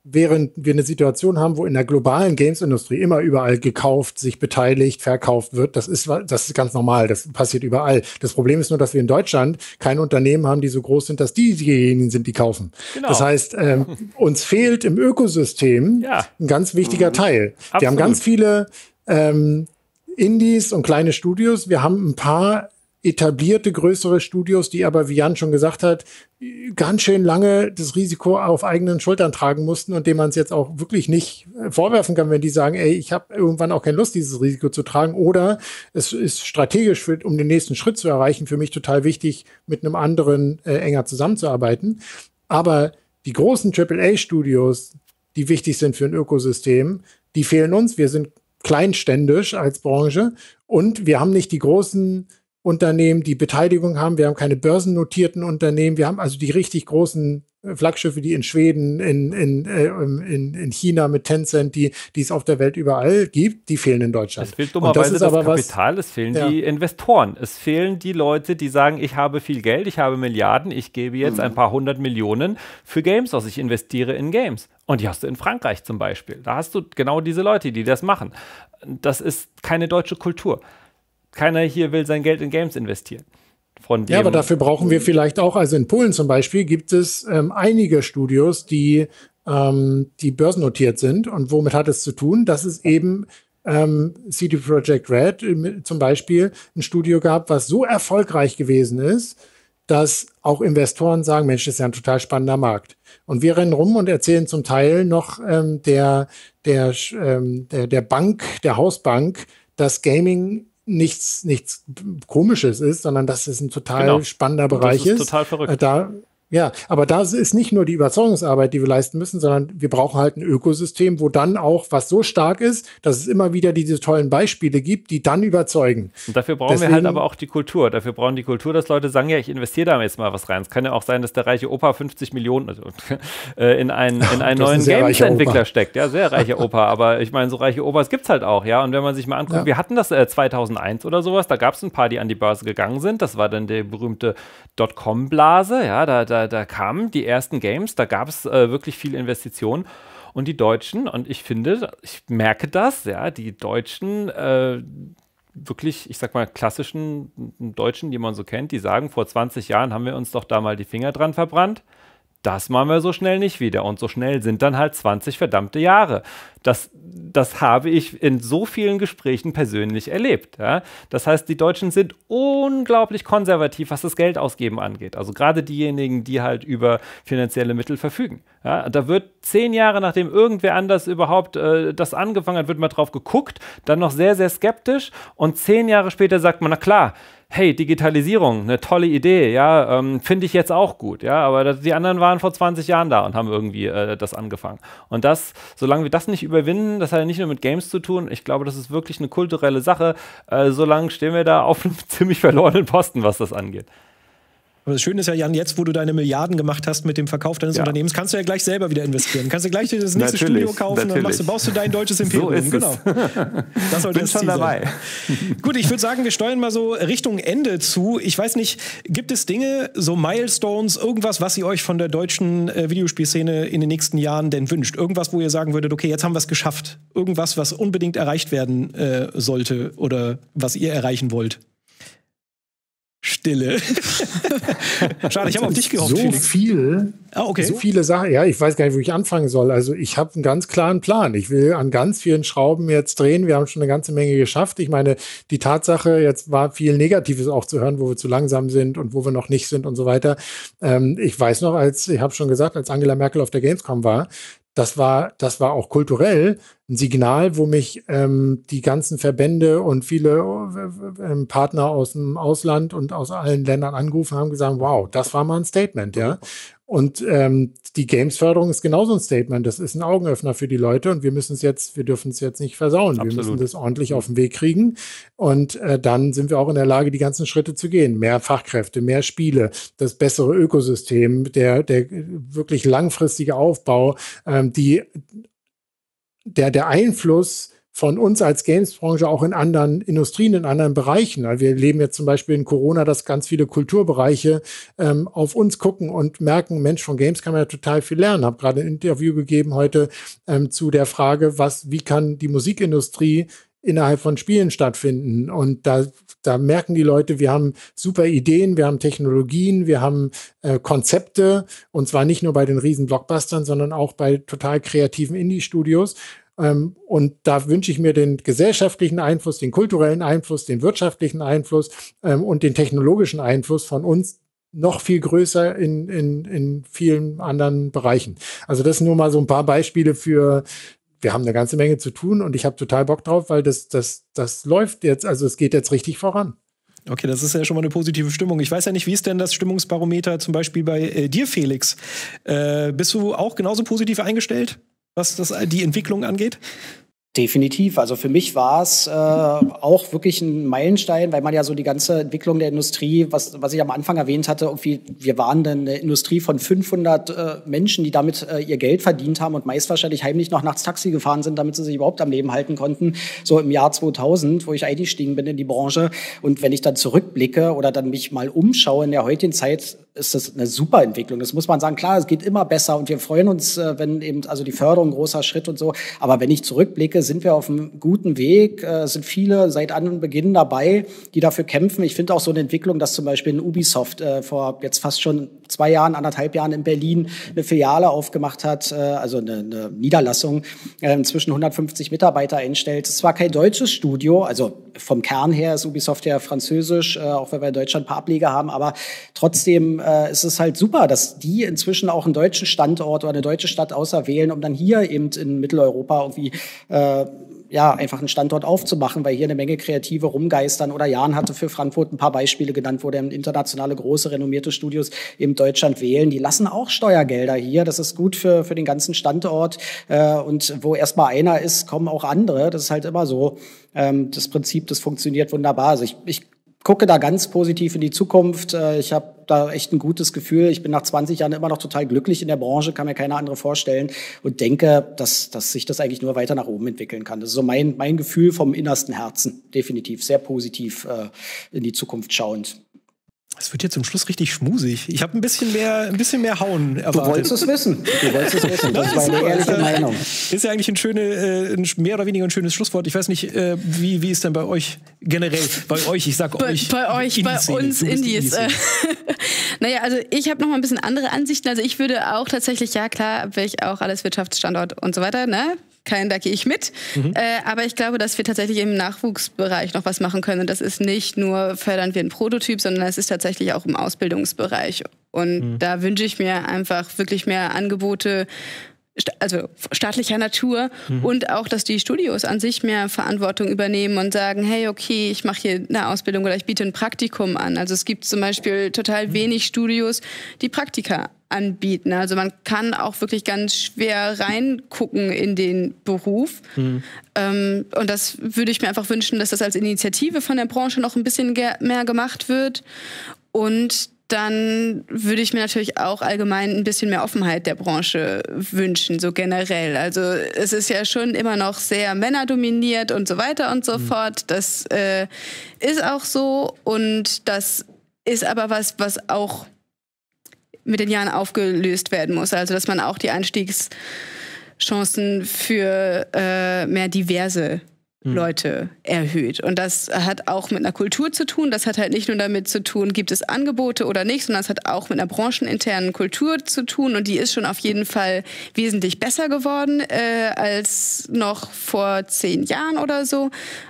während wir eine Situation haben, wo in der globalen Games-Industrie immer überall gekauft, sich beteiligt, verkauft wird, das ist, das ist ganz normal, das passiert überall. Das Problem ist nur, dass wir in Deutschland keine Unternehmen haben, die so groß sind, dass die diejenigen sind, die kaufen. Genau. Das heißt, ähm, uns fehlt im Ökosystem ja. ein ganz wichtiger mhm. Teil. Absolut. Wir haben ganz viele ähm, Indies und kleine Studios. Wir haben ein paar etablierte größere Studios, die aber, wie Jan schon gesagt hat, ganz schön lange das Risiko auf eigenen Schultern tragen mussten und dem man es jetzt auch wirklich nicht vorwerfen kann, wenn die sagen, ey, ich habe irgendwann auch keine Lust, dieses Risiko zu tragen oder es ist strategisch, für, um den nächsten Schritt zu erreichen, für mich total wichtig, mit einem anderen äh, enger zusammenzuarbeiten. Aber die großen Triple A Studios, die wichtig sind für ein Ökosystem, die fehlen uns. Wir sind kleinständisch als Branche und wir haben nicht die großen Unternehmen, die Beteiligung haben. Wir haben keine börsennotierten Unternehmen. Wir haben also die richtig großen Flaggschiffe, die in Schweden, in, in, äh, in, in China mit Tencent, die, die es auf der Welt überall gibt, die fehlen in Deutschland. Es fehlt dummerweise das, das Kapital, was, es fehlen ja. die Investoren, es fehlen die Leute, die sagen, ich habe viel Geld, ich habe Milliarden, ich gebe jetzt mhm. ein paar hundert Millionen für Games aus, ich investiere in Games. Und die hast du in Frankreich zum Beispiel. Da hast du genau diese Leute, die das machen. Das ist keine deutsche Kultur. Keiner hier will sein Geld in Games investieren. Ja, aber dafür brauchen wir vielleicht auch, also in Polen zum Beispiel gibt es ähm, einige Studios, die, ähm, die börsennotiert sind. Und womit hat es zu tun? Dass es eben ähm, C D Projekt Red äh, zum Beispiel ein Studio gab, was so erfolgreich gewesen ist, dass auch Investoren sagen, Mensch, das ist ja ein total spannender Markt. Und wir rennen rum und erzählen zum Teil noch ähm, der, der, ähm, der, der Bank, der Hausbank, dass Gaming nichts nichts Komisches ist, sondern dass es ein total genau. spannender Bereich das ist. Total verrückt. Da, ja, aber da ist nicht nur die Überzeugungsarbeit, die wir leisten müssen, sondern wir brauchen halt ein Ökosystem, wo dann auch was so stark ist, dass es immer wieder diese tollen Beispiele gibt, die dann überzeugen. Und dafür brauchen Deswegen, wir halt aber auch die Kultur. Dafür brauchen die Kultur, dass Leute sagen, ja, ich investiere da jetzt mal was rein. Es kann ja auch sein, dass der reiche Opa fünfzig Millionen äh, in einen, in einen neuen Games-Entwickler steckt. Ja, sehr reicher Opa. Aber ich meine, so reiche Opas gibt es halt auch. Ja, und wenn man sich mal anguckt, ja. wir hatten das äh, zweitausendeins oder sowas, da gab es ein paar, die an die Börse gegangen sind. Das war dann die berühmte Dotcom-Blase. Ja, da, da Da, da kamen die ersten Games, da gab es äh, wirklich viel Investitionen. Und die Deutschen, und ich finde, ich merke das, ja, die Deutschen, äh, wirklich, ich sag mal, klassischen Deutschen, die man so kennt, die sagen, vor zwanzig Jahren haben wir uns doch da mal die Finger dran verbrannt. Das machen wir so schnell nicht wieder. Und so schnell sind dann halt zwanzig verdammte Jahre. Das, das habe ich in so vielen Gesprächen persönlich erlebt. Ja? Das heißt, die Deutschen sind unglaublich konservativ, was das Geldausgeben angeht. Also gerade diejenigen, die halt über finanzielle Mittel verfügen. Ja? Da wird zehn Jahre, nachdem irgendwer anders überhaupt äh, das angefangen hat, wird mal drauf geguckt, dann noch sehr, sehr skeptisch. Und zehn Jahre später sagt man, na klar, hey, Digitalisierung, eine tolle Idee, ja, ähm, finde ich jetzt auch gut, ja, aber das, die anderen waren vor zwanzig Jahren da und haben irgendwie äh, das angefangen. Und das, solange wir das nicht überwinden, das hat ja nicht nur mit Games zu tun, ich glaube, das ist wirklich eine kulturelle Sache, äh, solange stehen wir da auf einem ziemlich verlorenen Posten, was das angeht. Aber das Schöne ist ja, Jan, jetzt, wo du deine Milliarden gemacht hast mit dem Verkauf deines ja. Unternehmens, kannst du ja gleich selber wieder investieren. Kannst du gleich das nächste Studio kaufen, dann machst du, baust du dein deutsches Imperium. So genau. Das sollte das Ziel schon dabei. Sein. Gut, ich würde sagen, wir steuern mal so Richtung Ende zu. Ich weiß nicht, gibt es Dinge, so Milestones, irgendwas, was ihr euch von der deutschen äh, Videospielszene in den nächsten Jahren denn wünscht? Irgendwas, wo ihr sagen würdet, okay, jetzt haben wir es geschafft. Irgendwas, was unbedingt erreicht werden äh, sollte oder was ihr erreichen wollt? Stille. Schade, ich habe auf dich gehofft. So Felix. viel, ah, okay. so viele Sachen. Ja, ich weiß gar nicht, wo ich anfangen soll. Also ich habe einen ganz klaren Plan. Ich will an ganz vielen Schrauben jetzt drehen. Wir haben schon eine ganze Menge geschafft. Ich meine, die Tatsache, jetzt war viel Negatives auch zu hören, wo wir zu langsam sind und wo wir noch nicht sind und so weiter. Ähm, ich weiß noch, als ich habe schon gesagt, als Angela Merkel auf der Gamescom war, Das war, das war auch kulturell ein Signal, wo mich ähm, die ganzen Verbände und viele äh, Partner aus dem Ausland und aus allen Ländern angerufen haben, gesagt, wow, das war mal ein Statement, ja. Und ähm, die Games-Förderung ist genauso ein Statement. Das ist ein Augenöffner für die Leute und wir müssen es jetzt, wir dürfen es jetzt nicht versauen. Absolut. Wir müssen das ordentlich auf den Weg kriegen. Und äh, dann sind wir auch in der Lage, die ganzen Schritte zu gehen. Mehr Fachkräfte, mehr Spiele, das bessere Ökosystem, der, der wirklich langfristige Aufbau, ähm, die, der, der Einfluss von uns als Games-Branche auch in anderen Industrien, in anderen Bereichen. Wir leben jetzt zum Beispiel in Corona, dass ganz viele Kulturbereiche ähm, auf uns gucken und merken, Mensch, von Games kann man ja total viel lernen. Ich habe gerade ein Interview gegeben heute ähm, zu der Frage, was, wie kann die Musikindustrie innerhalb von Spielen stattfinden. Und da, da merken die Leute, wir haben super Ideen, wir haben Technologien, wir haben äh, Konzepte. Und zwar nicht nur bei den riesen Blockbustern, sondern auch bei total kreativen Indie-Studios. Und da wünsche ich mir den gesellschaftlichen Einfluss, den kulturellen Einfluss, den wirtschaftlichen Einfluss ähm, und den technologischen Einfluss von uns noch viel größer in, in, in vielen anderen Bereichen. Also das nur mal so ein paar Beispiele für, wir haben eine ganze Menge zu tun und ich habe total Bock drauf, weil das, das, das läuft jetzt, also es geht jetzt richtig voran. Okay, das ist ja schon mal eine positive Stimmung. Ich weiß ja nicht, wie ist denn das Stimmungsbarometer zum Beispiel bei äh, dir, Felix? Äh, bist du auch genauso positiv eingestellt, was das, die Entwicklung angeht? Definitiv. Also für mich war es äh, auch wirklich ein Meilenstein, weil man ja so die ganze Entwicklung der Industrie, was, was ich am Anfang erwähnt hatte, irgendwie, wir waren dann eine Industrie von fünfhundert äh, Menschen, die damit äh, ihr Geld verdient haben und meist wahrscheinlich heimlich noch nachts Taxi gefahren sind, damit sie sich überhaupt am Leben halten konnten. So im Jahr zweitausend, wo ich eingestiegen bin in die Branche. Und wenn ich dann zurückblicke oder dann mich mal umschaue in der heutigen Zeit, ist das eine super Entwicklung. Das muss man sagen. Klar, es geht immer besser und wir freuen uns, wenn eben also die Förderung großer Schritt und so. Aber wenn ich zurückblicke, sind wir auf einem guten Weg. Es sind viele seit Anbeginn dabei, die dafür kämpfen. Ich finde auch so eine Entwicklung, dass zum Beispiel in Ubisoft äh, vor jetzt fast schon zwei Jahren, anderthalb Jahren in Berlin eine Filiale aufgemacht hat, äh, also eine, eine Niederlassung, äh, inzwischen hundertfünfzig Mitarbeiter einstellt. Es ist zwar kein deutsches Studio, also vom Kern her ist Ubisoft ja französisch, äh, auch wenn wir in Deutschland ein paar Ableger haben, aber trotzdem äh, ist es halt super, dass die inzwischen auch einen deutschen Standort oder eine deutsche Stadt auserwählen, um dann hier eben in Mitteleuropa irgendwie äh, ja, einfach einen Standort aufzumachen, weil hier eine Menge Kreative rumgeistern. Oder Jan hatte für Frankfurt ein paar Beispiele genannt, wo dann internationale, große, renommierte Studios in Deutschland wählen. Die lassen auch Steuergelder hier. Das ist gut für, für den ganzen Standort. Und wo erstmal einer ist, kommen auch andere. Das ist halt immer so. Das Prinzip, das funktioniert wunderbar. Also ich, ich gucke da ganz positiv in die Zukunft. Ich habe da echt ein gutes Gefühl. Ich bin nach zwanzig Jahren immer noch total glücklich in der Branche, kann mir keine andere vorstellen und denke, dass, dass sich das eigentlich nur weiter nach oben entwickeln kann. Das ist so mein, mein Gefühl vom innersten Herzen. Definitiv sehr positiv äh, in die Zukunft schauend. Es wird jetzt zum Schluss richtig schmusig. Ich habe ein bisschen mehr, ein bisschen mehr Hauen erwartet. Du wolltest es wissen. Du wolltest es wissen. Das war eine ehrliche Meinung. Ist ja eigentlich ein schöne, ein mehr oder weniger ein schönes Schlusswort. Ich weiß nicht, wie, wie ist denn bei euch generell? Bei euch, ich sag euch. Bei, bei euch, bei uns Indies. Äh, naja, also ich habe noch mal ein bisschen andere Ansichten. Also ich würde auch tatsächlich, ja klar, will ich auch alles Wirtschaftsstandort und so weiter, ne? Kein, da gehe ich mit. Mhm. Äh, aber ich glaube, dass wir tatsächlich im Nachwuchsbereich noch was machen können. Und das ist nicht nur, fördern wir einen Prototyp, sondern es ist tatsächlich auch im Ausbildungsbereich. Und mhm. da wünsche ich mir einfach wirklich mehr Angebote, also staatlicher Natur mhm. und auch, dass die Studios an sich mehr Verantwortung übernehmen und sagen, hey, okay, ich mache hier eine Ausbildung oder ich biete ein Praktikum an. Also es gibt zum Beispiel total mhm. wenig Studios, die Praktika anbieten. Also man kann auch wirklich ganz schwer reingucken in den Beruf. Mhm. Ähm, und das würde ich mir einfach wünschen, dass das als Initiative von der Branche noch ein bisschen ge- mehr gemacht wird. Und dann würde ich mir natürlich auch allgemein ein bisschen mehr Offenheit der Branche wünschen, so generell. Also es ist ja schon immer noch sehr männerdominiert und so weiter und so mhm. fort. Das äh, ist auch so und das ist aber was, was auch mit den Jahren aufgelöst werden muss. Also dass man auch die Einstiegschancen für äh, mehr diverse Leute erhöht. Und das hat auch mit einer Kultur zu tun. Das hat halt nicht nur damit zu tun, gibt es Angebote oder nicht, sondern es hat auch mit einer brancheninternen Kultur zu tun. Und die ist schon auf jeden Fall wesentlich besser geworden äh, als noch vor zehn Jahren oder so.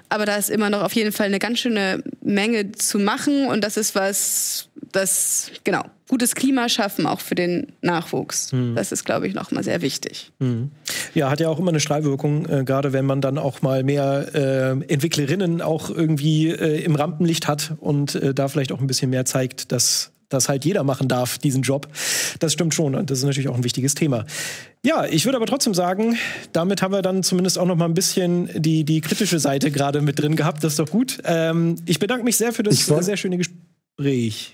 Aber da ist immer noch auf jeden Fall eine ganz schöne Menge zu machen. Und das ist was, das, genau, gutes Klima schaffen, auch für den Nachwuchs. Mhm. Das ist, glaube ich, nochmal sehr wichtig. Mhm. Ja, hat ja auch immer eine Strahlwirkung, äh, gerade wenn man dann auch mal mehr äh, Entwicklerinnen auch irgendwie äh, im Rampenlicht hat und äh, da vielleicht auch ein bisschen mehr zeigt, dass das halt jeder machen darf, diesen Job. Das stimmt schon und das ist natürlich auch ein wichtiges Thema. Ja, ich würde aber trotzdem sagen, damit haben wir dann zumindest auch noch mal ein bisschen die, die kritische Seite gerade mit drin gehabt. Das ist doch gut. Ähm, ich bedanke mich sehr für das sehr schöne Gespräch.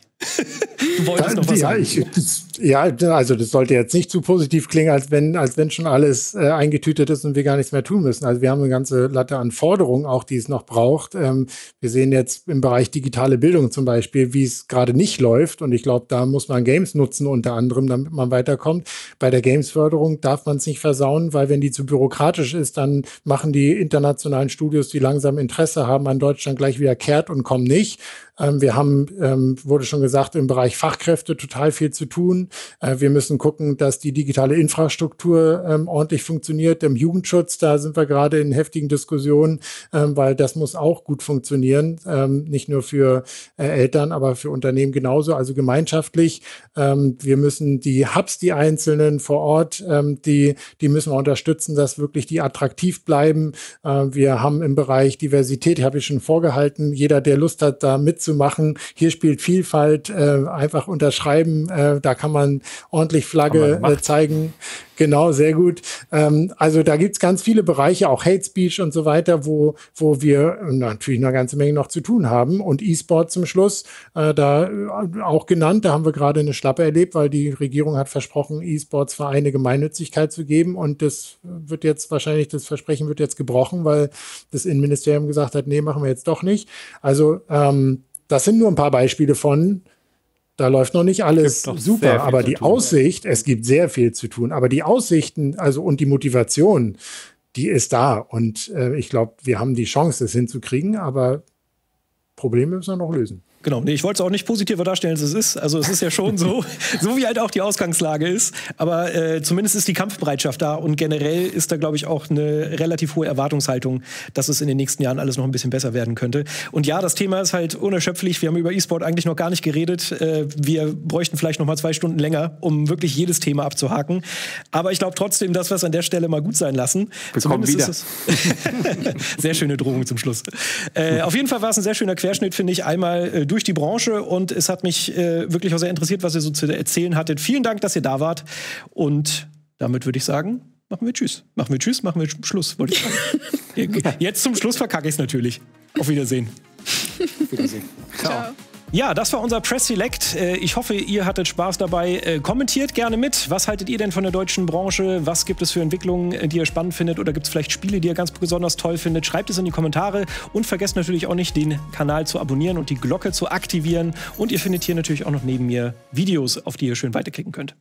Du wolltest noch was ja, sagen. Ich, das, ja, also das sollte jetzt nicht zu positiv klingen, als wenn, als wenn schon alles äh, eingetütet ist und wir gar nichts mehr tun müssen. Also wir haben eine ganze Latte an Forderungen auch, die es noch braucht. Ähm, wir sehen jetzt im Bereich digitale Bildung zum Beispiel, wie es gerade nicht läuft. Und ich glaube, da muss man Games nutzen unter anderem, damit man weiterkommt. Bei der Games-Förderung darf man es nicht versauen, weil wenn die zu bürokratisch ist, dann machen die internationalen Studios, die langsam Interesse haben an Deutschland, gleich wieder kehrt und kommen nicht. Ähm, wir haben, ähm, wurde schon gesagt, im Bereich Fachkräfte total viel zu tun. Äh, wir müssen gucken, dass die digitale Infrastruktur ähm, ordentlich funktioniert. Im Jugendschutz, da sind wir gerade in heftigen Diskussionen, ähm, weil das muss auch gut funktionieren. Ähm, nicht nur für äh, Eltern, aber für Unternehmen genauso, also gemeinschaftlich. Ähm, wir müssen die Hubs, die einzelnen vor Ort, ähm, die, die müssen wir unterstützen, dass wirklich die attraktiv bleiben. Äh, wir haben im Bereich Diversität, habe ich schon vorgehalten, jeder, der Lust hat, da mitzumachen. Hier spielt Vielfalt äh, einfach unterschreiben. Äh, da kann man ordentlich Flagge man äh, zeigen. Genau, sehr gut. Ähm, also da gibt's ganz viele Bereiche, auch Hate Speech und so weiter, wo, wo wir natürlich eine ganze Menge noch zu tun haben. Und E-Sport zum Schluss, äh, da auch genannt, da haben wir gerade eine Schlappe erlebt, weil die Regierung hat versprochen, E-Sports-Vereine Gemeinnützigkeit zu geben. Und das wird jetzt wahrscheinlich, das Versprechen wird jetzt gebrochen, weil das Innenministerium gesagt hat, nee, machen wir jetzt doch nicht. Also ähm, das sind nur ein paar Beispiele von, da läuft noch nicht alles super, aber die Aussicht, es gibt sehr viel zu tun, aber die Aussichten, also und die Motivation, die ist da. Und äh, ich glaube, wir haben die Chance, das hinzukriegen, aber Probleme müssen wir noch lösen. Genau, nee, ich wollte es auch nicht positiver darstellen, als es ist. Also es ist ja schon so, so wie halt auch die Ausgangslage ist. Aber äh, zumindest ist die Kampfbereitschaft da und generell ist da, glaube ich, auch eine relativ hohe Erwartungshaltung, dass es in den nächsten Jahren alles noch ein bisschen besser werden könnte. Und ja, das Thema ist halt unerschöpflich. Wir haben über E-Sport eigentlich noch gar nicht geredet. Äh, wir bräuchten vielleicht noch mal zwei Stunden länger, um wirklich jedes Thema abzuhaken. Aber ich glaube trotzdem, dass wir es an der Stelle mal gut sein lassen. Wir zumindest kommen wieder. Ist es sehr schöne Drohung zum Schluss. Äh, auf jeden Fall war es ein sehr schöner Querschnitt, finde ich. Einmal äh, durch die Branche und es hat mich äh, wirklich auch sehr interessiert, was ihr so zu erzählen hattet. Vielen Dank, dass ihr da wart und damit würde ich sagen, machen wir Tschüss. Machen wir Tschüss, machen wir Schluss, wollte ich sagen. Jetzt zum Schluss verkacke ich es natürlich. Auf Wiedersehen. Auf Wiedersehen. Ciao. Ja, das war unser Press Select. Ich hoffe, ihr hattet Spaß dabei. Kommentiert gerne mit. Was haltet ihr denn von der deutschen Branche? Was gibt es für Entwicklungen, die ihr spannend findet? Oder gibt es vielleicht Spiele, die ihr ganz besonders toll findet? Schreibt es in die Kommentare. Und vergesst natürlich auch nicht, den Kanal zu abonnieren und die Glocke zu aktivieren. Und ihr findet hier natürlich auch noch neben mir Videos, auf die ihr schön weiterklicken könnt.